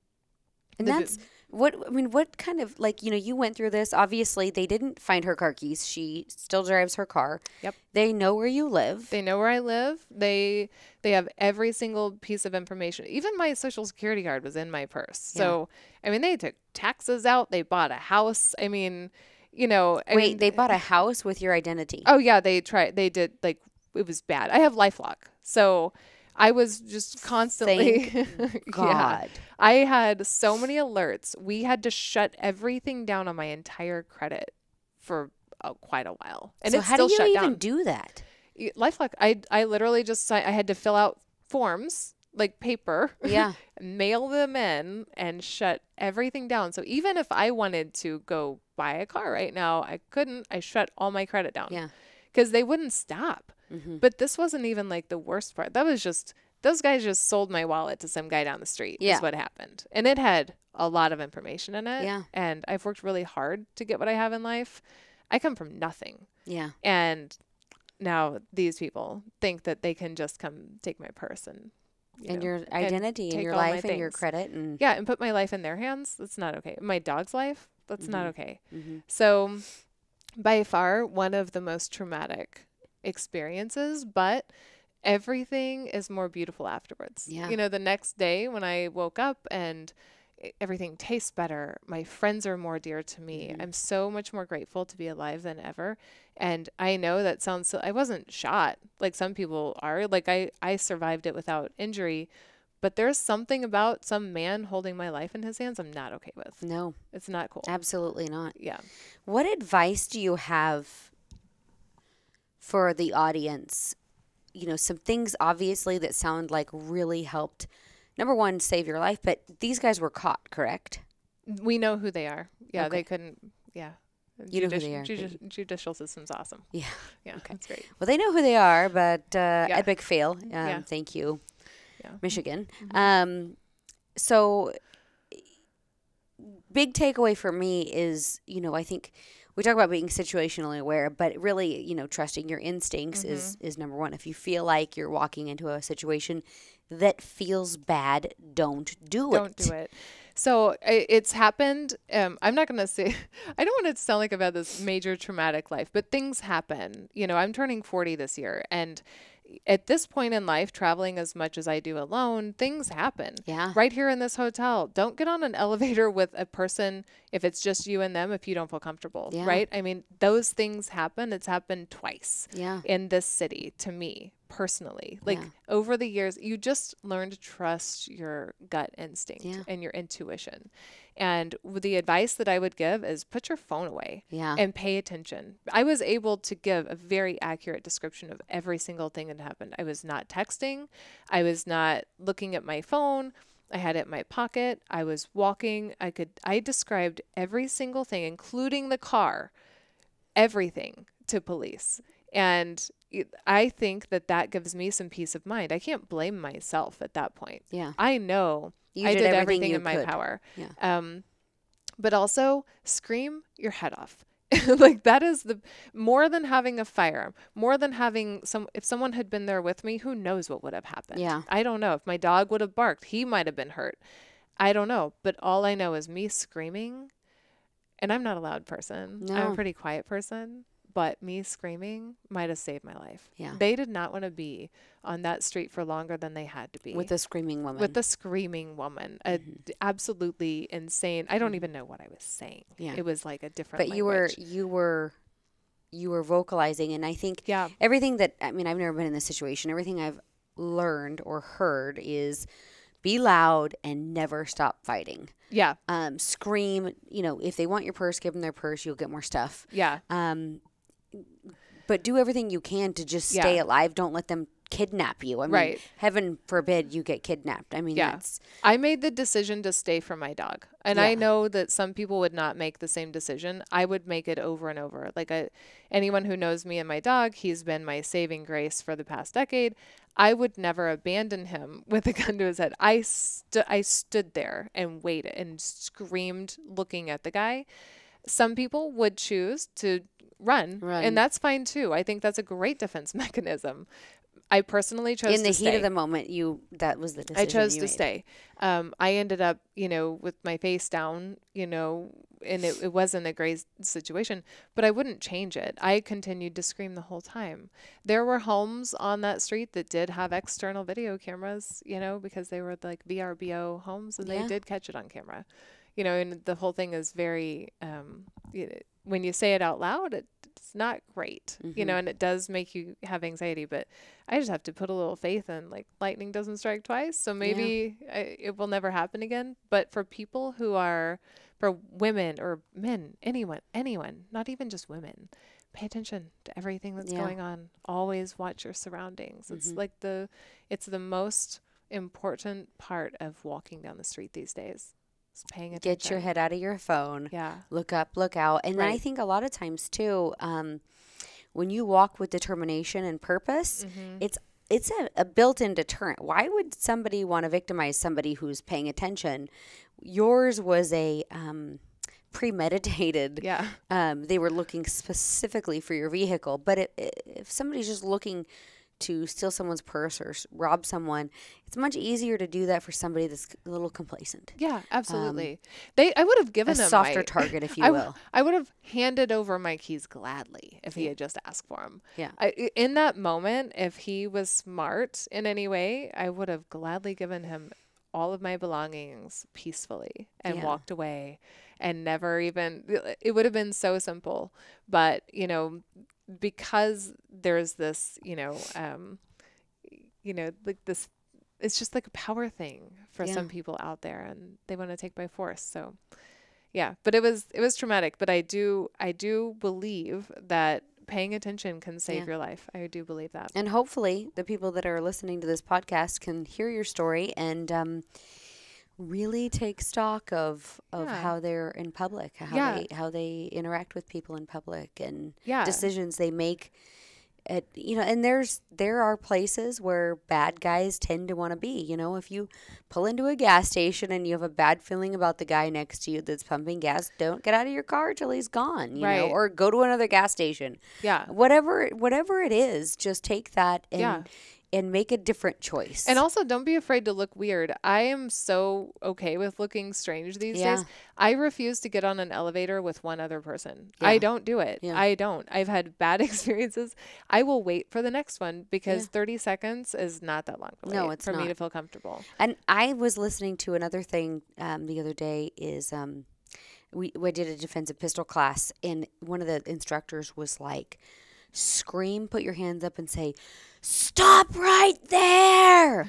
and that's what, I mean, what kind of, like, you know, you went through this, obviously they didn't find her car keys. She still drives her car. Yep. They know where you live. They know where I live. They, they have every single piece of information. Even my social security card was in my purse. Yeah. So, I mean, they took taxes out. They bought a house. I mean, you know. I Wait, mean, they bought a house with your identity. Oh yeah. They tried, they did, like, it was bad. I have LifeLock. So I was just constantly, Thank God. Yeah. I had so many alerts. We had to shut everything down on my entire credit for uh, quite a while. And so it's still shut down. How do you even do that? LifeLock, I, I literally just, I had to fill out forms, like paper, yeah, mail them in and shut everything down. So even if I wanted to go buy a car right now, I couldn't. I shut all my credit down. Yeah. Because they wouldn't stop. Mm-hmm. But this wasn't even like the worst part. That was just, those guys just sold my wallet to some guy down the street. Yeah. Is what happened. And it had a lot of information in it. Yeah. And I've worked really hard to get what I have in life. I come from nothing. Yeah. And now these people think that they can just come take my purse and, you and know, your identity and, and your life and your credit. And yeah. And put my life in their hands. That's not okay. My dog's life. That's mm-hmm. not okay. Mm-hmm. So by far, one of the most traumatic experiences, but everything is more beautiful afterwards. Yeah. You know, the next day when I woke up and everything tastes better, my friends are more dear to me. Mm-hmm. I'm so much more grateful to be alive than ever. And I know that sounds so, I wasn't shot like some people are. Like I, I survived it without injury, but there's something about some man holding my life in his hands I'm not okay with. No. It's not cool. Absolutely not. Yeah. What advice do you have for the audience? You know, some things obviously that sound like really helped, number one, save your life, but these guys were caught, correct? We know who they are. Yeah, okay. They couldn't, yeah. You Judici know who they are. Judi judicial system's awesome. Yeah. Yeah, okay. That's great. Well, they know who they are, but uh, yeah. Epic fail. Um, yeah. Thank you, yeah. Michigan. Mm-hmm. um, so big takeaway for me is, you know, I think we talk about being situationally aware, but really, you know, trusting your instincts mm-hmm. is, is number one. If you feel like you're walking into a situation that feels bad, don't do don't it. Don't do it. So it's happened. Um, I'm not going to say, I don't want it to sound like I've had this major traumatic life, but things happen. You know, I'm turning forty this year, and at this point in life, traveling as much as I do alone, things happen. Yeah. Right here in this hotel. Don't get on an elevator with a person if it's just you and them, if you don't feel comfortable. Yeah. Right? I mean, those things happen. It's happened twice yeah. in this city to me personally. Like yeah. over the years, you just learn to trust your gut instinct yeah. and your intuition. And the advice that I would give is put your phone away yeah. and pay attention. I was able to give a very accurate description of every single thing that happened. I was not texting. I was not looking at my phone. I had it in my pocket. I was walking. I could, I described every single thing, including the car, everything to police. And I think that that gives me some peace of mind. I can't blame myself at that point. Yeah. I know. You I did, did everything, everything in my could. power. Yeah. Um, but also scream your head off. Like that is the more than having a firearm, more than having some, if someone had been there with me, who knows what would have happened? Yeah. I don't know. If my dog would have barked, he might've been hurt. I don't know. But all I know is me screaming, and I'm not a loud person. No. I'm a pretty quiet person, but me screaming might have saved my life. Yeah. They did not want to be on that street for longer than they had to be. With a screaming woman. With a screaming woman. Mm-hmm. a d absolutely insane. I don't mm-hmm. even know what I was saying. Yeah. It was like a different But language. you were you were you were vocalizing, and I think yeah. everything that I mean, I've never been in this situation. Everything I've learned or heard is be loud and never stop fighting. Yeah. Um scream, you know, if they want your purse, give them their purse, you'll get more stuff. Yeah. Um But do everything you can to just stay yeah. alive. Don't let them kidnap you. I mean, right. heaven forbid you get kidnapped. I mean, yeah. that's... I made the decision to stay from my dog. And yeah. I know that some people would not make the same decision. I would make it over and over. Like I, anyone who knows me and my dog, he's been my saving grace for the past decade. I would never abandon him with a gun to his head. I, st I stood there and waited and screamed looking at the guy. Some people would choose to... Run. Run. And that's fine too. I think that's a great defense mechanism. I personally chose to stay. In the heat of the moment, you that was the decision. I chose to stay. Um, I ended up, you know, with my face down, you know, and it, it wasn't a great situation, but I wouldn't change it. I continued to scream the whole time. There were homes on that street that did have external video cameras, you know, because they were like V R B O homes, and yeah. they did catch it on camera. You know, and the whole thing is very, um, you know, when you say it out loud, it, it's not great, mm-hmm. you know, and it does make you have anxiety, but I just have to put a little faith in, like, lightning doesn't strike twice. So maybe yeah. I, it will never happen again. But for people who are, for women or men, anyone, anyone, not even just women, pay attention to everything that's yeah. going on. Always watch your surroundings. Mm-hmm. It's like the, it's the most important part of walking down the street these days. Paying attention. Get your head out of your phone. Yeah. Look up, look out. And right. then I think a lot of times too, um, when you walk with determination and purpose, mm-hmm. it's it's a, a built-in deterrent. Why would somebody want to victimize somebody who's paying attention? Yours was a um, premeditated. Yeah. Um, they were looking specifically for your vehicle. But it, it, if somebody's just looking to steal someone's purse or rob someone, it's much easier to do that for somebody that's a little complacent. Yeah, absolutely. Um, they, I would have given a them softer my, target, if you I will. I would have handed over my keys gladly if yeah. he had just asked for them. Yeah. I, in that moment, if he was smart in any way, I would have gladly given him all of my belongings peacefully and yeah. walked away, and never even. It would have been so simple, but you know. Because there's this, you know, um, you know, like this, it's just like a power thing for yeah. some people out there, and they want to take by force. So yeah, but it was, it was traumatic, but I do, I do believe that paying attention can save yeah. your life. I do believe that. And hopefully the people that are listening to this podcast can hear your story and, um, really take stock of of yeah. how they're in public, how yeah. they how they interact with people in public, and yeah. decisions they make at, you know, and there's there are places where bad guys tend to want to be. You know, if you pull into a gas station and you have a bad feeling about the guy next to you that's pumping gas, don't get out of your car till he's gone, you right. know, or go to another gas station. Yeah. Whatever whatever it is, just take that and yeah. and make a different choice. And also don't be afraid to look weird. I am so okay with looking strange these yeah. days. I refuse to get on an elevator with one other person. Yeah. I don't do it. Yeah. I don't. I've had bad experiences. I will wait for the next one because yeah. thirty seconds is not that long to wait no, it's for not. me to feel comfortable. And I was listening to another thing um, the other day is um, we, we did a defensive pistol class, and one of the instructors was like, scream, put your hands up and say, stop right there,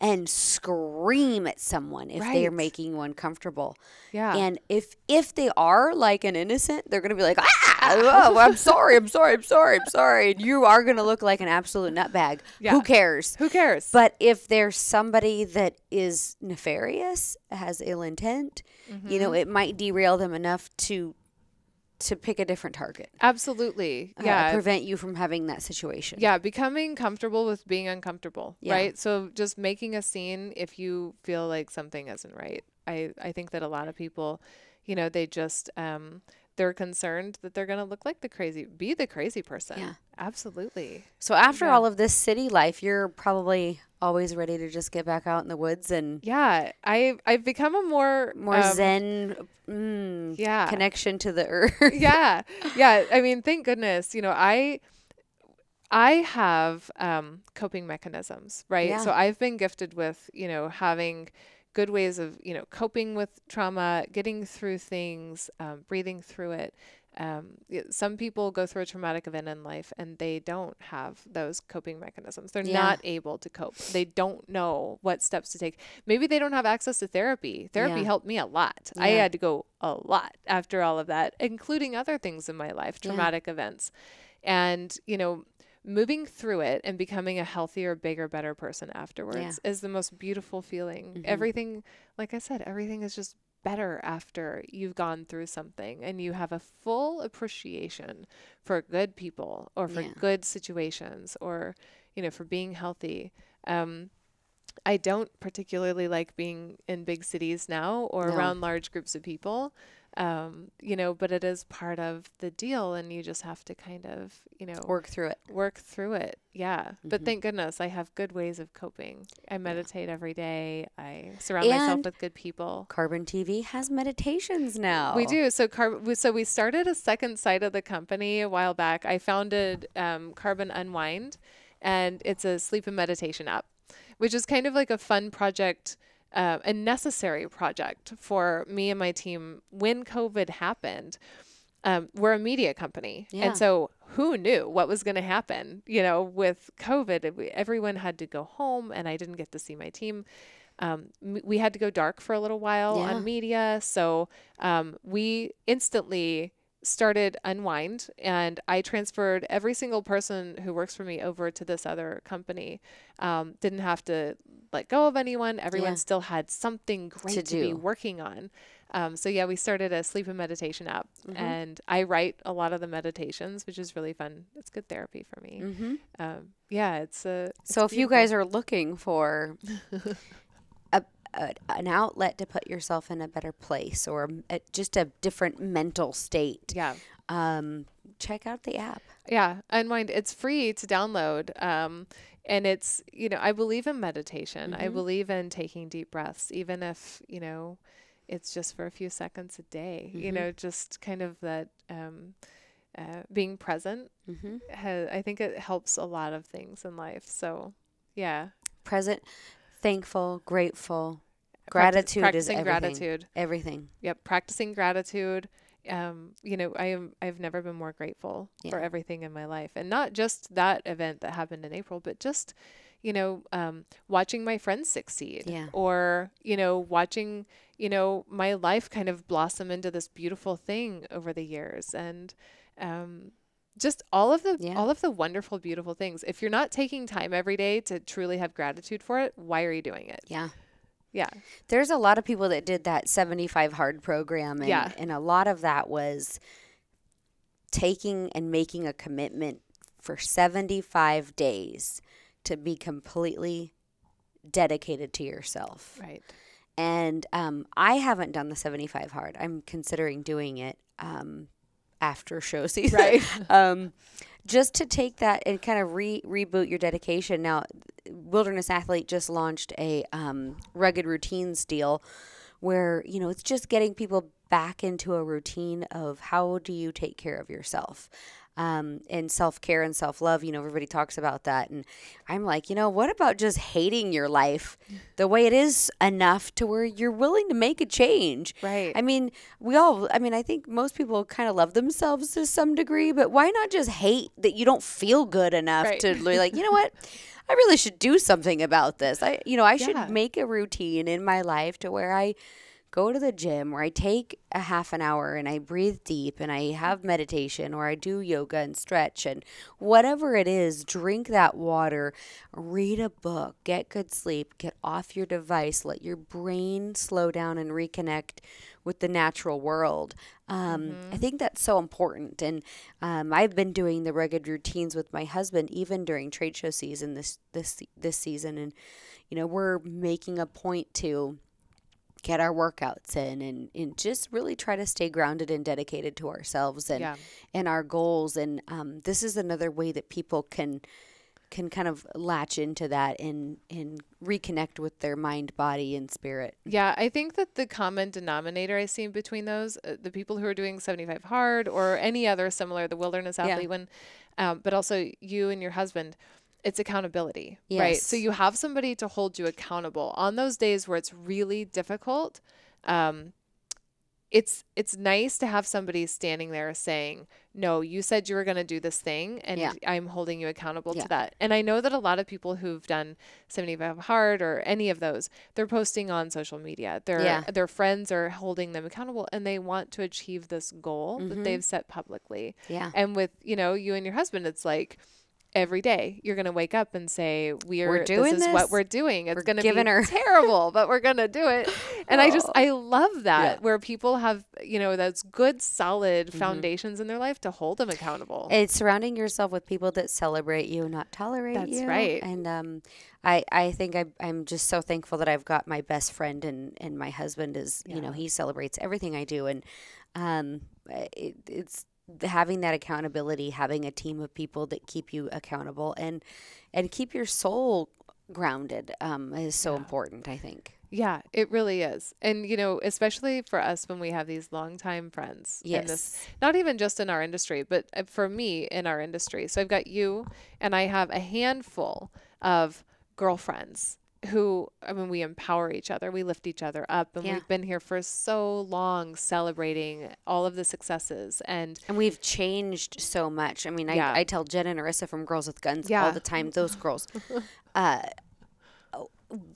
and scream at someone if right. they are making one comfortable. Yeah. And if if they are like an innocent, they're going to be like, ah, oh, I'm sorry, I'm sorry, I'm sorry, I'm sorry. And you are going to look like an absolute nutbag. Yeah. Who cares? Who cares? But if there's somebody that is nefarious, has ill intent, mm-hmm. you know, it might derail them enough to to pick a different target. Absolutely. Uh, yeah. Prevent you from having that situation. Yeah. Becoming comfortable with being uncomfortable. Yeah. Right. So just making a scene if you feel like something isn't right. I, I think that a lot of people, you know, they just, um, they're concerned that they're going to look like the crazy, be the crazy person. Yeah. Absolutely. So after yeah. all of this city life, you're probably always ready to just get back out in the woods and. Yeah. I, I've become a more. More um, zen mm, yeah. connection to the earth. yeah. Yeah. I mean, thank goodness. You know, I. I have um, coping mechanisms, right? Yeah. So I've been gifted with, you know, having good ways of, you know, coping with trauma, getting through things, um, breathing through it. Um, some people go through a traumatic event in life and they don't have those coping mechanisms. They're yeah. not able to cope. They don't know what steps to take. Maybe they don't have access to therapy. Therapy yeah. helped me a lot. Yeah. I had to go a lot after all of that, including other things in my life, traumatic yeah. events. And, you know, moving through it and becoming a healthier, bigger, better person afterwards yeah. is the most beautiful feeling. Mm-hmm. Everything, like I said, everything is just better after you've gone through something and you have a full appreciation for good people or for yeah. good situations or, you know, for being healthy. Um, I don't particularly like being in big cities now or no. around large groups of people. Um, you know, but it is part of the deal and you just have to kind of, you know, work through it, work through it. Yeah. Mm-hmm. But thank goodness I have good ways of coping. I meditate yeah. every day. I surround and myself with good people. Carbon T V has meditations now. We do. So Carbon, so we started a second side of the company a while back. I founded, um, Carbon Unwind, and it's a sleep and meditation app, which is kind of like a fun project. Uh, a necessary project for me and my team when COVID happened. Um, we're a media company. Yeah. And so who knew what was going to happen, you know, with COVID? We, everyone had to go home and I didn't get to see my team. Um, we had to go dark for a little while yeah. on media. So um, we instantly started Unwind, and I transferred every single person who works for me over to this other company. Um, didn't have to let go of anyone. Everyone yeah. still had something great to, to be working on. Um, so yeah, we started a sleep and meditation app, mm-hmm. and I write a lot of the meditations, which is really fun. It's good therapy for me. Mm-hmm. Um, yeah, it's a. It's so if beautiful. You guys are looking for a, a an outlet to put yourself in a better place, or a, just a different mental state, yeah, um, check out the app. Yeah, Unwind. It's free to download. Um, And it's, you know, I believe in meditation. Mm-hmm. I believe in taking deep breaths, even if, you know, it's just for a few seconds a day, mm-hmm. you know, just kind of that um, uh, being present. Mm-hmm. ha- I think it helps a lot of things in life. So, yeah. Present, thankful, grateful. Gratitude Practice, practicing is everything. Gratitude. Everything. Yep. Practicing gratitude. Um, you know, I am, I've never been more grateful yeah. for everything in my life, and not just that event that happened in April, but just, you know, um, watching my friends succeed yeah. or, you know, watching, you know, my life kind of blossom into this beautiful thing over the years. And, um, just all of the, yeah. all of the wonderful, beautiful things. If you're not taking time every day to truly have gratitude for it, why are you doing it? Yeah. Yeah. There's a lot of people that did that seventy-five hard program. And, yeah. and a lot of that was taking and making a commitment for seventy-five days to be completely dedicated to yourself. Right. And um, I haven't done the seventy-five hard. I'm considering doing it um, after show season. Right. um, just to take that and kind of re reboot your dedication. Now, Wilderness Athlete just launched a um, rugged routines deal where, you know, it's just getting people back into a routine of how do you take care of yourself. Um, and self-care and self-love, you know, everybody talks about that. And I'm like, you know, what about just hating your life the way it is enough to where you're willing to make a change? Right. I mean, we all, I mean, I think most people kind of love themselves to some degree, but why not just hate that you don't feel good enough right. to be like, you know what? I really should do something about this. I, you know, I yeah. should make a routine in my life to where I go to the gym, where I take a half an hour and I breathe deep and I have meditation, or I do yoga and stretch and whatever it is. Drink that water, read a book, get good sleep, get off your device, let your brain slow down and reconnect with the natural world. Um, mm-hmm. I think that's so important. And um, I've been doing the rugged routines with my husband even during trade show season this, this, this season. And, you know, we're making a point to get our workouts in and, and just really try to stay grounded and dedicated to ourselves and, yeah. and our goals. And um, this is another way that people can can kind of latch into that and, and reconnect with their mind, body, and spirit. Yeah, I think that the common denominator I see between those, uh, the people who are doing seventy-five hard or any other similar, the Wilderness Athlete yeah. one, um, but also you and your husband, it's accountability, yes. right? So you have somebody to hold you accountable on those days where it's really difficult. Um, it's, it's nice to have somebody standing there saying, no, you said you were going to do this thing and yeah. I'm holding you accountable yeah. to that. And I know that a lot of people who've done seventy-five hard or any of those, they're posting on social media, their, yeah. their friends are holding them accountable and they want to achieve this goal mm-hmm. that they've set publicly. Yeah. And with, you know, you and your husband, it's like, every day you're going to wake up and say, we are, we're doing this, is this. What we're doing. It's going to be her. terrible, but we're going to do it. And oh. I just, I love that yeah. where people have, you know, those good, solid mm-hmm. foundations in their life to hold them accountable. It's surrounding yourself with people that celebrate you, not tolerate That's you. That's right. And, um, I, I think I, I'm just so thankful that I've got my best friend and, and my husband is, yeah. you know, he celebrates everything I do. And, um, it, it's, having that accountability, having a team of people that keep you accountable and and keep your soul grounded um, is so yeah. important, I think. Yeah, it really is. And, you know, especially for us when we have these longtime friends. Yes. In this, not even just in our industry, but for me in our industry. So I've got you and I have a handful of girlfriends who, I mean, we empower each other, we lift each other up, and yeah. we've been here for so long celebrating all of the successes. And and we've changed so much. I mean, yeah. I, I tell Jen and Arissa from Girls With Guns yeah. all the time, those girls. uh,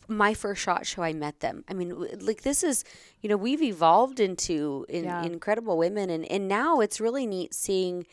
my first SHOT Show, I met them. I mean, like this is, you know, we've evolved into in, yeah. incredible women. And, and now it's really neat seeing,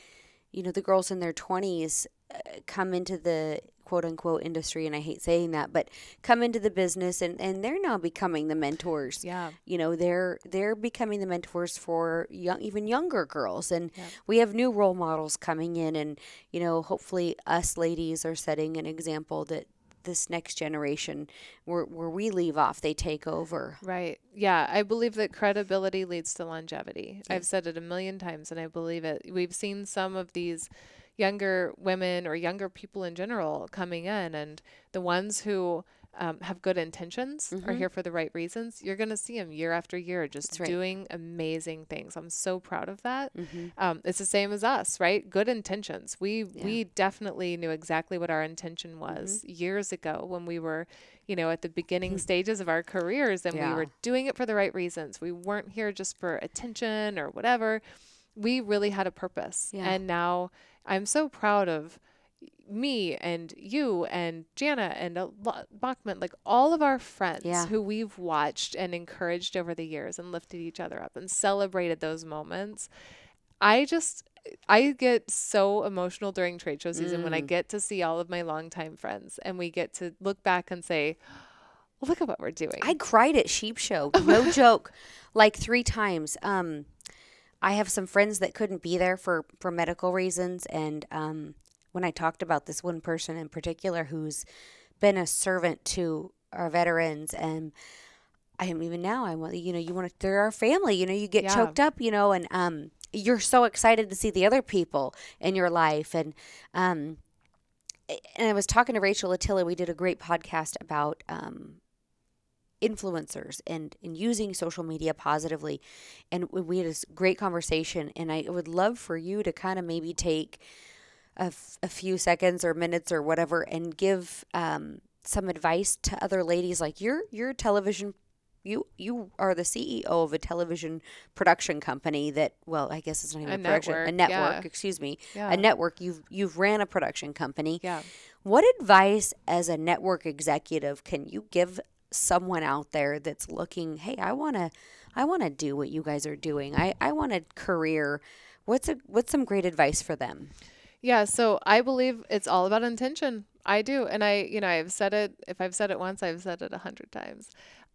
you know, the girls in their twenties uh, come into the quote unquote industry, and I hate saying that, but come into the business and, and they're now becoming the mentors. Yeah. You know, they're they're becoming the mentors for young even younger girls. And yeah. we have new role models coming in, and, you know, hopefully us ladies are setting an example that this next generation, where, where we leave off, they take over. Right. Yeah. I believe that credibility leads to longevity. Yeah. I've said it a million times and I believe it. We've seen some of these younger women or younger people in general coming in, and the ones who um, have good intentions mm-hmm. are here for the right reasons. You're going to see them year after year just That's right. doing amazing things. I'm so proud of that. Mm-hmm. Um, it's the same as us, right? Good intentions. We, yeah. we definitely knew exactly what our intention was mm-hmm. years ago when we were, you know, at the beginning stages of our careers, and yeah. we were doing it for the right reasons. We weren't here just for attention or whatever. We really had a purpose. Yeah. And now I'm so proud of me and you and Jana and a lot, Bachman, like all of our friends yeah. who we've watched and encouraged over the years and lifted each other up and celebrated those moments. I just, I get so emotional during trade show season mm. when I get to see all of my longtime friends and we get to look back and say, look at what we're doing. I cried at Sheep Show, no joke, like three times. Um, I have some friends that couldn't be there for, for medical reasons, and um, when I talked about this one person in particular who's been a servant to our veterans, and I am even now, I want, you know, you want to, they're our family, you know, you get yeah. choked up, you know, and um, you're so excited to see the other people in your life. And, um, and I was talking to Rachel Latilla. We did a great podcast about, um, influencers and, and using social media positively. And we had a great conversation, and I would love for you to kind of maybe take a, f a few seconds or minutes or whatever and give, um, some advice to other ladies. Like you're, you're television You you are the C E O of a television production company that, well, I guess it's not even a production, a network, yeah. excuse me, yeah. a network. You've, you've ran a production company. Yeah. What advice as a network executive can you give someone out there that's looking, hey, I want to, I want to do what you guys are doing. I, I want a career. What's a, what's some great advice for them? Yeah. So I believe it's all about intention. I do. And I, you know, I've said it, if I've said it once, I've said it a hundred times.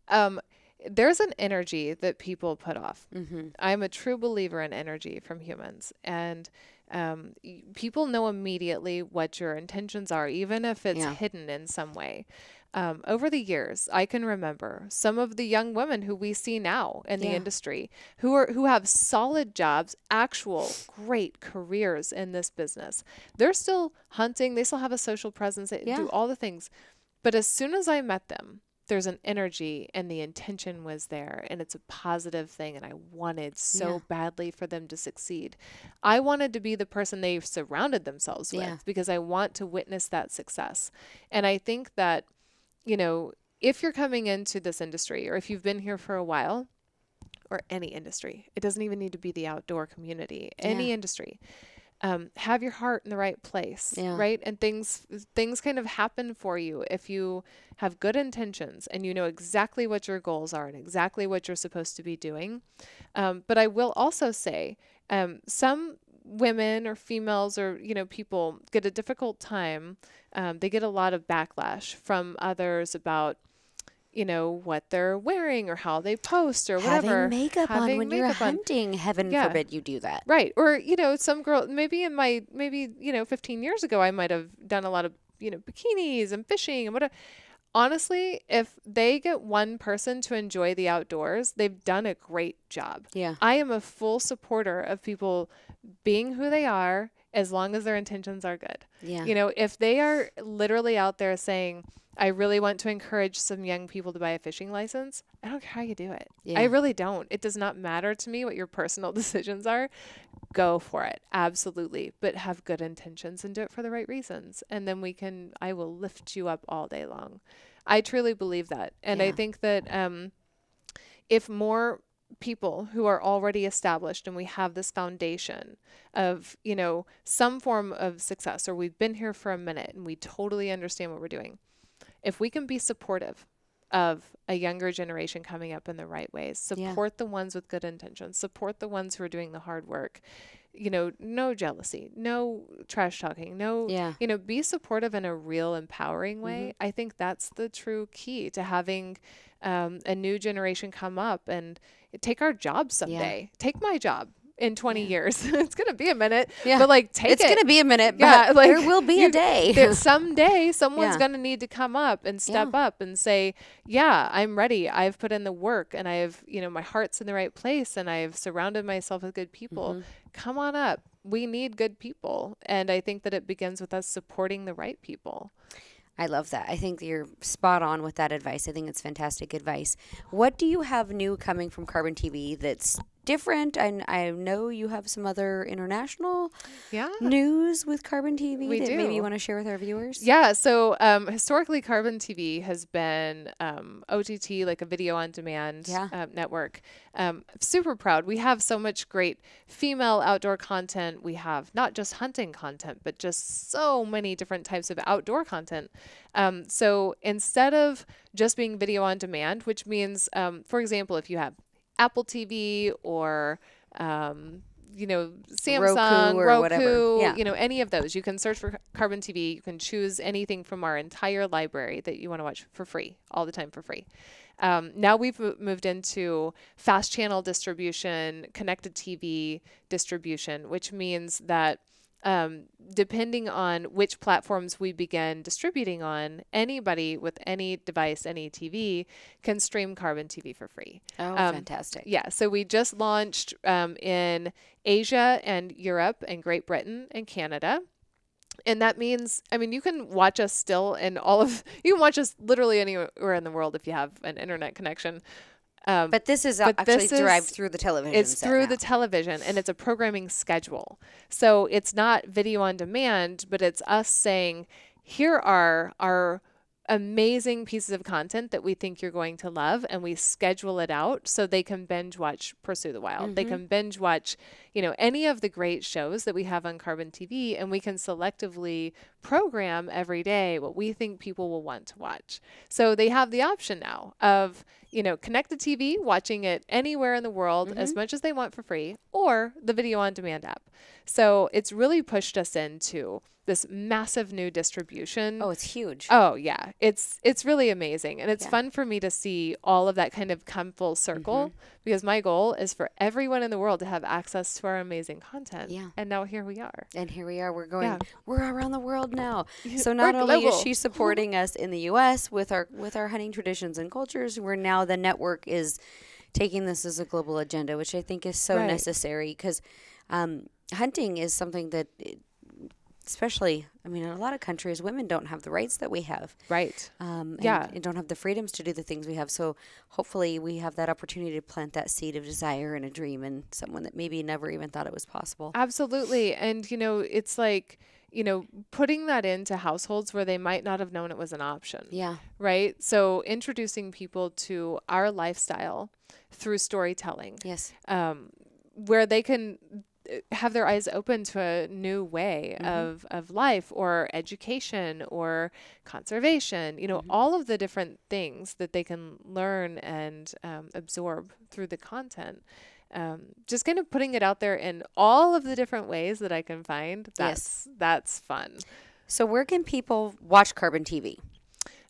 Um, There's an energy that people put off. Mm-hmm. I'm a true believer in energy from humans. And um, people know immediately what your intentions are, even if it's yeah. hidden in some way. Um, over the years, I can remember some of the young women who we see now in yeah. the industry who are who have solid jobs, actual great careers in this business. They're still hunting. They still have a social presence. They yeah. do all the things. But as soon as I met them, there's an energy and the intention was there, and it's a positive thing. And I wanted so yeah. badly for them to succeed. I wanted to be the person they've surrounded themselves with yeah. because I want to witness that success. And I think that, you know, if you're coming into this industry, or if you've been here for a while, or any industry, it doesn't even need to be the outdoor community, yeah. any industry, um, have your heart in the right place, yeah. right? And things, things kind of happen for you if you have good intentions and you know exactly what your goals are and exactly what you're supposed to be doing. Um, but I will also say, um, some women or females or, you know, people get a difficult time. Um, they get a lot of backlash from others about, you know, what they're wearing or how they post or whatever. Having makeup Having on when makeup you're hunting, on. heaven yeah. forbid you do that. Right. Or, you know, some girl, maybe in my, maybe, you know, fifteen years ago, I might have done a lot of, you know, bikinis and fishing and whatever. Honestly, if they get one person to enjoy the outdoors, they've done a great job. Yeah. I am a full supporter of people being who they are as long as their intentions are good. Yeah. You know, if they are literally out there saying, I really want to encourage some young people to buy a fishing license, I don't care how you do it. Yeah. I really don't. It does not matter to me what your personal decisions are. Go for it. Absolutely. But have good intentions and do it for the right reasons. And then we can, I will lift you up all day long. I truly believe that. And yeah. I think that um, if more people who are already established and we have this foundation of, you know, some form of success, or we've been here for a minute and we totally understand what we're doing. If we can be supportive of a younger generation coming up in the right ways, support yeah. the ones with good intentions, support the ones who are doing the hard work, you know, no jealousy, no trash talking, no, yeah. you know, be supportive in a real empowering way. Mm-hmm. I think that's the true key to having um, a new generation come up and take our job someday. Yeah. Take my job. In twenty yeah. years, it's gonna be a minute. Yeah. But like, take it's it. It's gonna be a minute. But yeah, like, there will be you, a day. There, someday, someone's yeah. gonna need to come up and step yeah. up and say, "Yeah, I'm ready. I've put in the work, and I've, you know, my heart's in the right place, and I've surrounded myself with good people. Mm-hmm. Come on up. We need good people." And I think that it begins with us supporting the right people. I love that. I think you're spot on with that advice. I think it's fantastic advice. What do you have new coming from Carbon T V that's different? And I, I know you have some other international yeah. news with Carbon T V we that do. maybe you want to share with our viewers. Yeah. So um, historically, Carbon T V has been um, O T T, like a video on demand yeah. um, network. Um, super proud. We have so much great female outdoor content. We have not just hunting content, but just so many different types of outdoor content. Um, so instead of just being video on demand, which means, um, for example, if you have Apple T V or, um, you know, Samsung, Roku, or Roku, whatever. Yeah. you know, any of those. You can search for Carbon T V. You can choose anything from our entire library that you want to watch for free, all the time for free. Um, now we've moved into fast channel distribution, connected T V distribution, which means that um, depending on which platforms we begin distributing on, anybody with any device, any T V, can stream Carbon T V for free. Oh, um, fantastic. Yeah. So we just launched um, in Asia and Europe and Great Britain and Canada. And that means, I mean, you can watch us still in all of, you can watch us literally anywhere in the world if you have an internet connection. Um, but this is but actually this derived is, through the television. It's through now. the television, and it's a programming schedule. So it's not video on demand, but it's us saying, here are our amazing pieces of content that we think you're going to love, and we schedule it out so they can binge watch Pursue the Wild. Mm-hmm. They can binge watch, you know, any of the great shows that we have on Carbon T V, and we can selectively program every day what we think people will want to watch. So they have the option now of, you know, connected T V, watching it anywhere in the world, mm-hmm. as much as they want for free, or the video on demand app. So it's really pushed us into this massive new distribution. Oh, it's huge. Oh yeah. It's, it's really amazing. And it's yeah. fun for me to see all of that kind of come full circle, mm-hmm. because my goal is for everyone in the world to have access to our amazing content. Yeah. And now here we are. And here we are. We're going, yeah. we're around the world now. So not only global. Is she supporting us in the U S with our, with our hunting traditions and cultures, we're now the network is taking this as a global agenda, which I think is so right. necessary, because um, hunting is something that it, especially, I mean, in a lot of countries, women don't have the rights that we have. Right. Um, and, yeah. and don't have the freedoms to do the things we have. So hopefully we have that opportunity to plant that seed of desire and a dream in someone that maybe never even thought it was possible. Absolutely. And, you know, it's like, you know, putting that into households where they might not have known it was an option. Yeah. Right. So introducing people to our lifestyle through storytelling. Yes. Um, where they can have their eyes open to a new way mm-hmm. of, of life, or education, or conservation, you know, mm-hmm. all of the different things that they can learn and um, absorb through the content. Um, just kind of putting it out there in all of the different ways that I can find. That's, yes. that's fun. So where can people watch Carbon T V?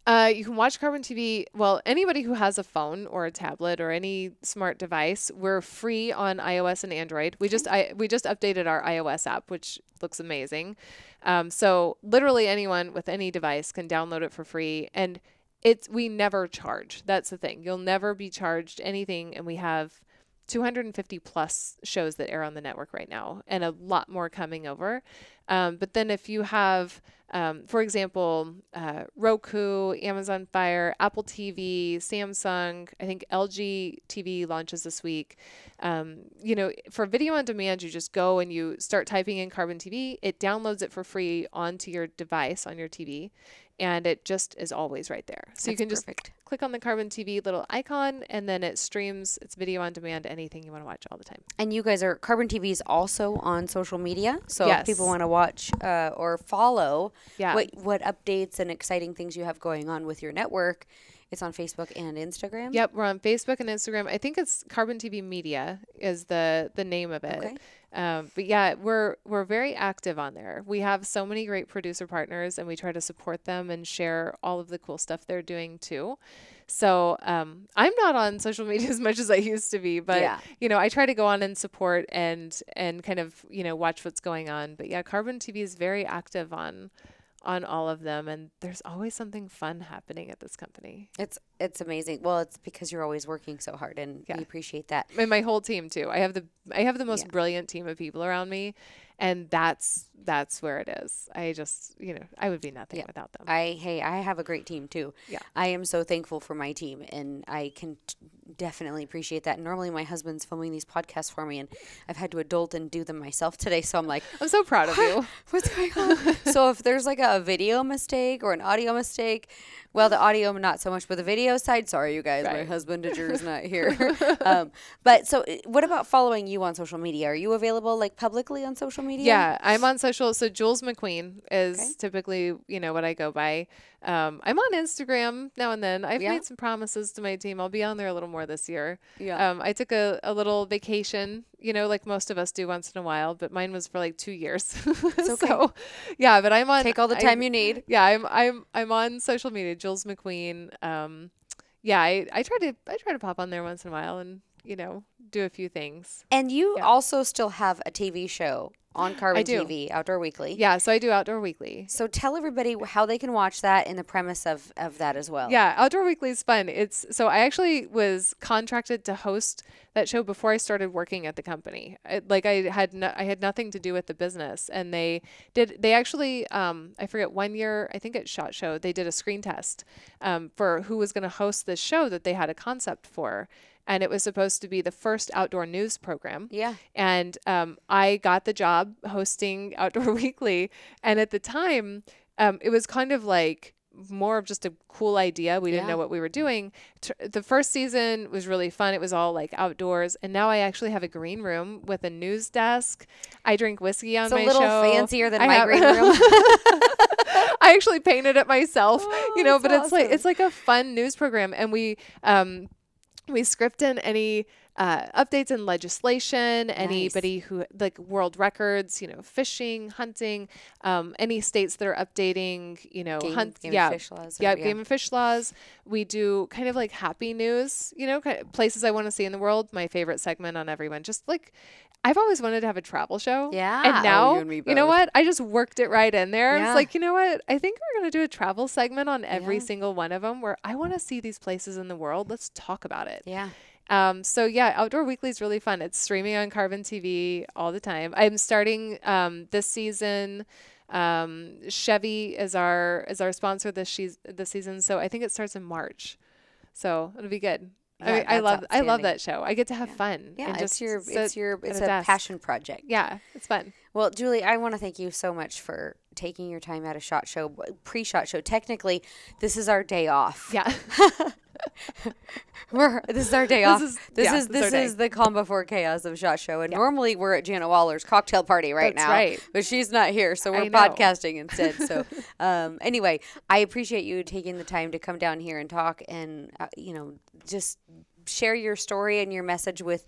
Uh, you can watch Carbon T V. Well, anybody who has a phone or a tablet or any smart device, we're free on iOS and Android. We just I, we just updated our iOS app, which looks amazing. Um, so literally anyone with any device can download it for free, and it's we never charge. That's the thing. You'll never be charged anything, and we have two hundred fifty plus shows that air on the network right now, and a lot more coming over. Um, but then if you have, um, for example, uh, Roku, Amazon Fire, Apple T V, Samsung, I think L G T V launches this week. Um, you know, for video on demand, you just go and you start typing in Carbon T V. It downloads it for free onto your device, on your T V. And it just is always right there. So That's you can perfect. just click on the Carbon T V little icon, and then it streams. It's video on demand, anything you want to watch all the time. And you guys are, Carbon T V is also on social media. So yes. if people want to watch uh, or follow yeah. what, what updates and exciting things you have going on with your network, it's on Facebook and Instagram? Yep, we're on Facebook and Instagram. I think it's Carbon T V Media is the the name of it. Okay. Um, but yeah, we're we're very active on there. We have so many great producer partners, and we try to support them and share all of the cool stuff they're doing too. So um, I'm not on social media as much as I used to be, but yeah. you know, I try to go on and support and and kind of, you know, watch what's going on. But yeah, Carbon T V is very active on. on all of them, and there's always something fun happening at this company. It's it's amazing. Well, it's because you're always working so hard, and yeah. we appreciate that. And my whole team too. I have the I have the most yeah. brilliant team of people around me, and that's that's where it is. I just, you know, I would be nothing yeah. without them. I hey, I have a great team too. Yeah. I am so thankful for my team, and I can t definitely appreciate that. Normally my husband's filming these podcasts for me, and I've had to adult and do them myself today, so I'm like, I'm so proud of you. What's going on? So if there's like a video mistake or an audio mistake, well, the audio not so much, but the video side, sorry you guys, right. my husband is not here. um, but so what about following you on social media? Are you available like publicly on social media? Yeah, I'm on social. So Jules McQueen is okay. typically, you know, what I go by. Um, I'm on Instagram now and then. I've yeah. made some promises to my team. I'll be on there a little more this year. Yeah. Um, I took a, a little vacation, you know, like most of us do once in a while, but mine was for like two years. It's okay. So yeah, but I'm on. Take all the time I'm, you need. Yeah. I'm, I'm, I'm on social media, Jules McQueen. Um, yeah, I, I try to, I try to pop on there once in a while and, you know, do a few things. And you yeah. also still have a T V show on Carbon T V, Outdoor Weekly. Yeah, so I do Outdoor Weekly. So tell everybody how they can watch that and the premise of, of that as well. Yeah, Outdoor Weekly is fun. It's so I actually was contracted to host that show before I started working at the company. It, like I had no, I had nothing to do with the business, and they did. They actually, um, I forget, one year, I think at SHOT Show, they did a screen test um, for who was going to host this show that they had a concept for. And it was supposed to be the first outdoor news program. Yeah. And um, I got the job hosting Outdoor Weekly. And at the time, um, it was kind of like more of just a cool idea. We yeah. didn't know what we were doing. T the first season was really fun. It was all like outdoors. And now I actually have a green room with a news desk. I drink whiskey on it's my show. It's a little show. fancier than I my green room. I actually painted it myself, oh, you know, but awesome. it's like, it's like a fun news program. And we, um, we script in any uh, updates in legislation, nice. anybody who like world records, you know, fishing, hunting, um, any states that are updating, you know, game, hunt, game yeah, and fish laws yeah, yeah, game and fish laws. We do kind of like happy news, you know, kind of places I want to see in the world. My favorite segment on everyone, just like I've always wanted to have a travel show. Yeah. And now, oh, you, and you know what? I just worked it right in there. Yeah. It's like, you know what? I think we're going to do a travel segment on every yeah. single one of them where I want to see these places in the world. Let's talk about it. Yeah. Um, so yeah, Outdoor Weekly is really fun. It's streaming on Carbon T V all the time. I'm starting um, this season. Um, Chevy is our is our sponsor this this season. So I think it starts in March. So it'll be good. Yeah, I, mean, I love I love that show. I get to have yeah. fun. Yeah, and it's just your it's your it's a, a passion project. Yeah, it's fun. Well, Julie, I want to thank you so much for taking your time out of SHOT Show, pre-SHOT Show. Technically, this is our day off. Yeah. we're this is our day off. This is this yeah, is, this is the calm before chaos of SHOT Show. And yeah. normally we're at Jana Waller's cocktail party right That's now. Right. But she's not here, so we're podcasting instead. So um, anyway, I appreciate you taking the time to come down here and talk and uh, you know, just share your story and your message with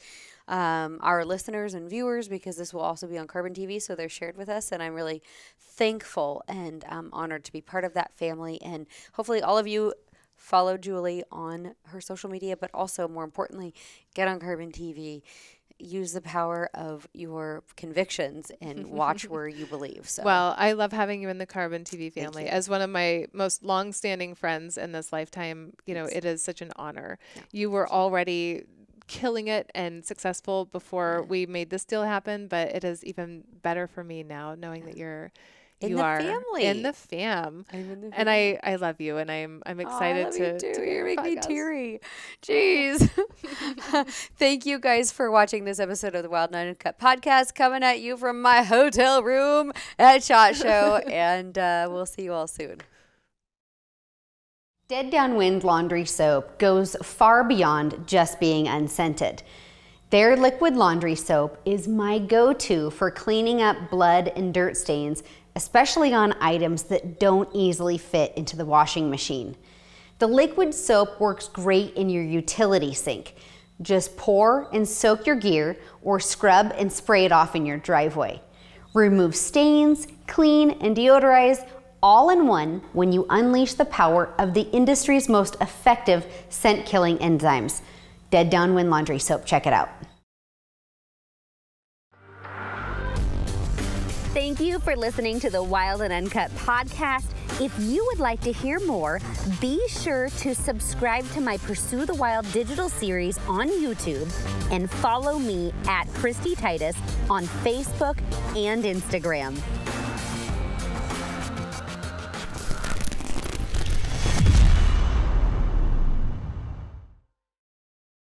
Um, our listeners and viewers, because this will also be on Carbon T V, so they're shared with us, and I'm really thankful and um, honored to be part of that family. And hopefully all of you follow Julie on her social media, but also more importantly, get on Carbon T V, use the power of your convictions, and watch where you believe. So well, I love having you in the Carbon T V family. As one of my most long-standing friends in this lifetime, you know, yes. it is such an honor. Yeah. You were already killing it and successful before yeah. we made this deal happen, but it is even better for me now knowing yeah. that you're in you the are family. in the fam. I'm in the fam. And I I love you, and I'm I'm excited oh, I love to, you too. to you make me teary. Jeez. Thank you guys for watching this episode of the Wild and Uncut podcast, coming at you from my hotel room at SHOT Show, and uh, we'll see you all soon. Dead Down Wind laundry soap goes far beyond just being unscented. Their liquid laundry soap is my go-to for cleaning up blood and dirt stains, especially on items that don't easily fit into the washing machine. The liquid soap works great in your utility sink. Just pour and soak your gear, or scrub and spray it off in your driveway. Remove stains, clean and deodorize, all in one when you unleash the power of the industry's most effective scent-killing enzymes. Dead Down Wind laundry soap, check it out. Thank you for listening to the Wild and Uncut podcast. If you would like to hear more, be sure to subscribe to my Pursue the Wild digital series on YouTube, and follow me at Kristy Titus on Facebook and Instagram.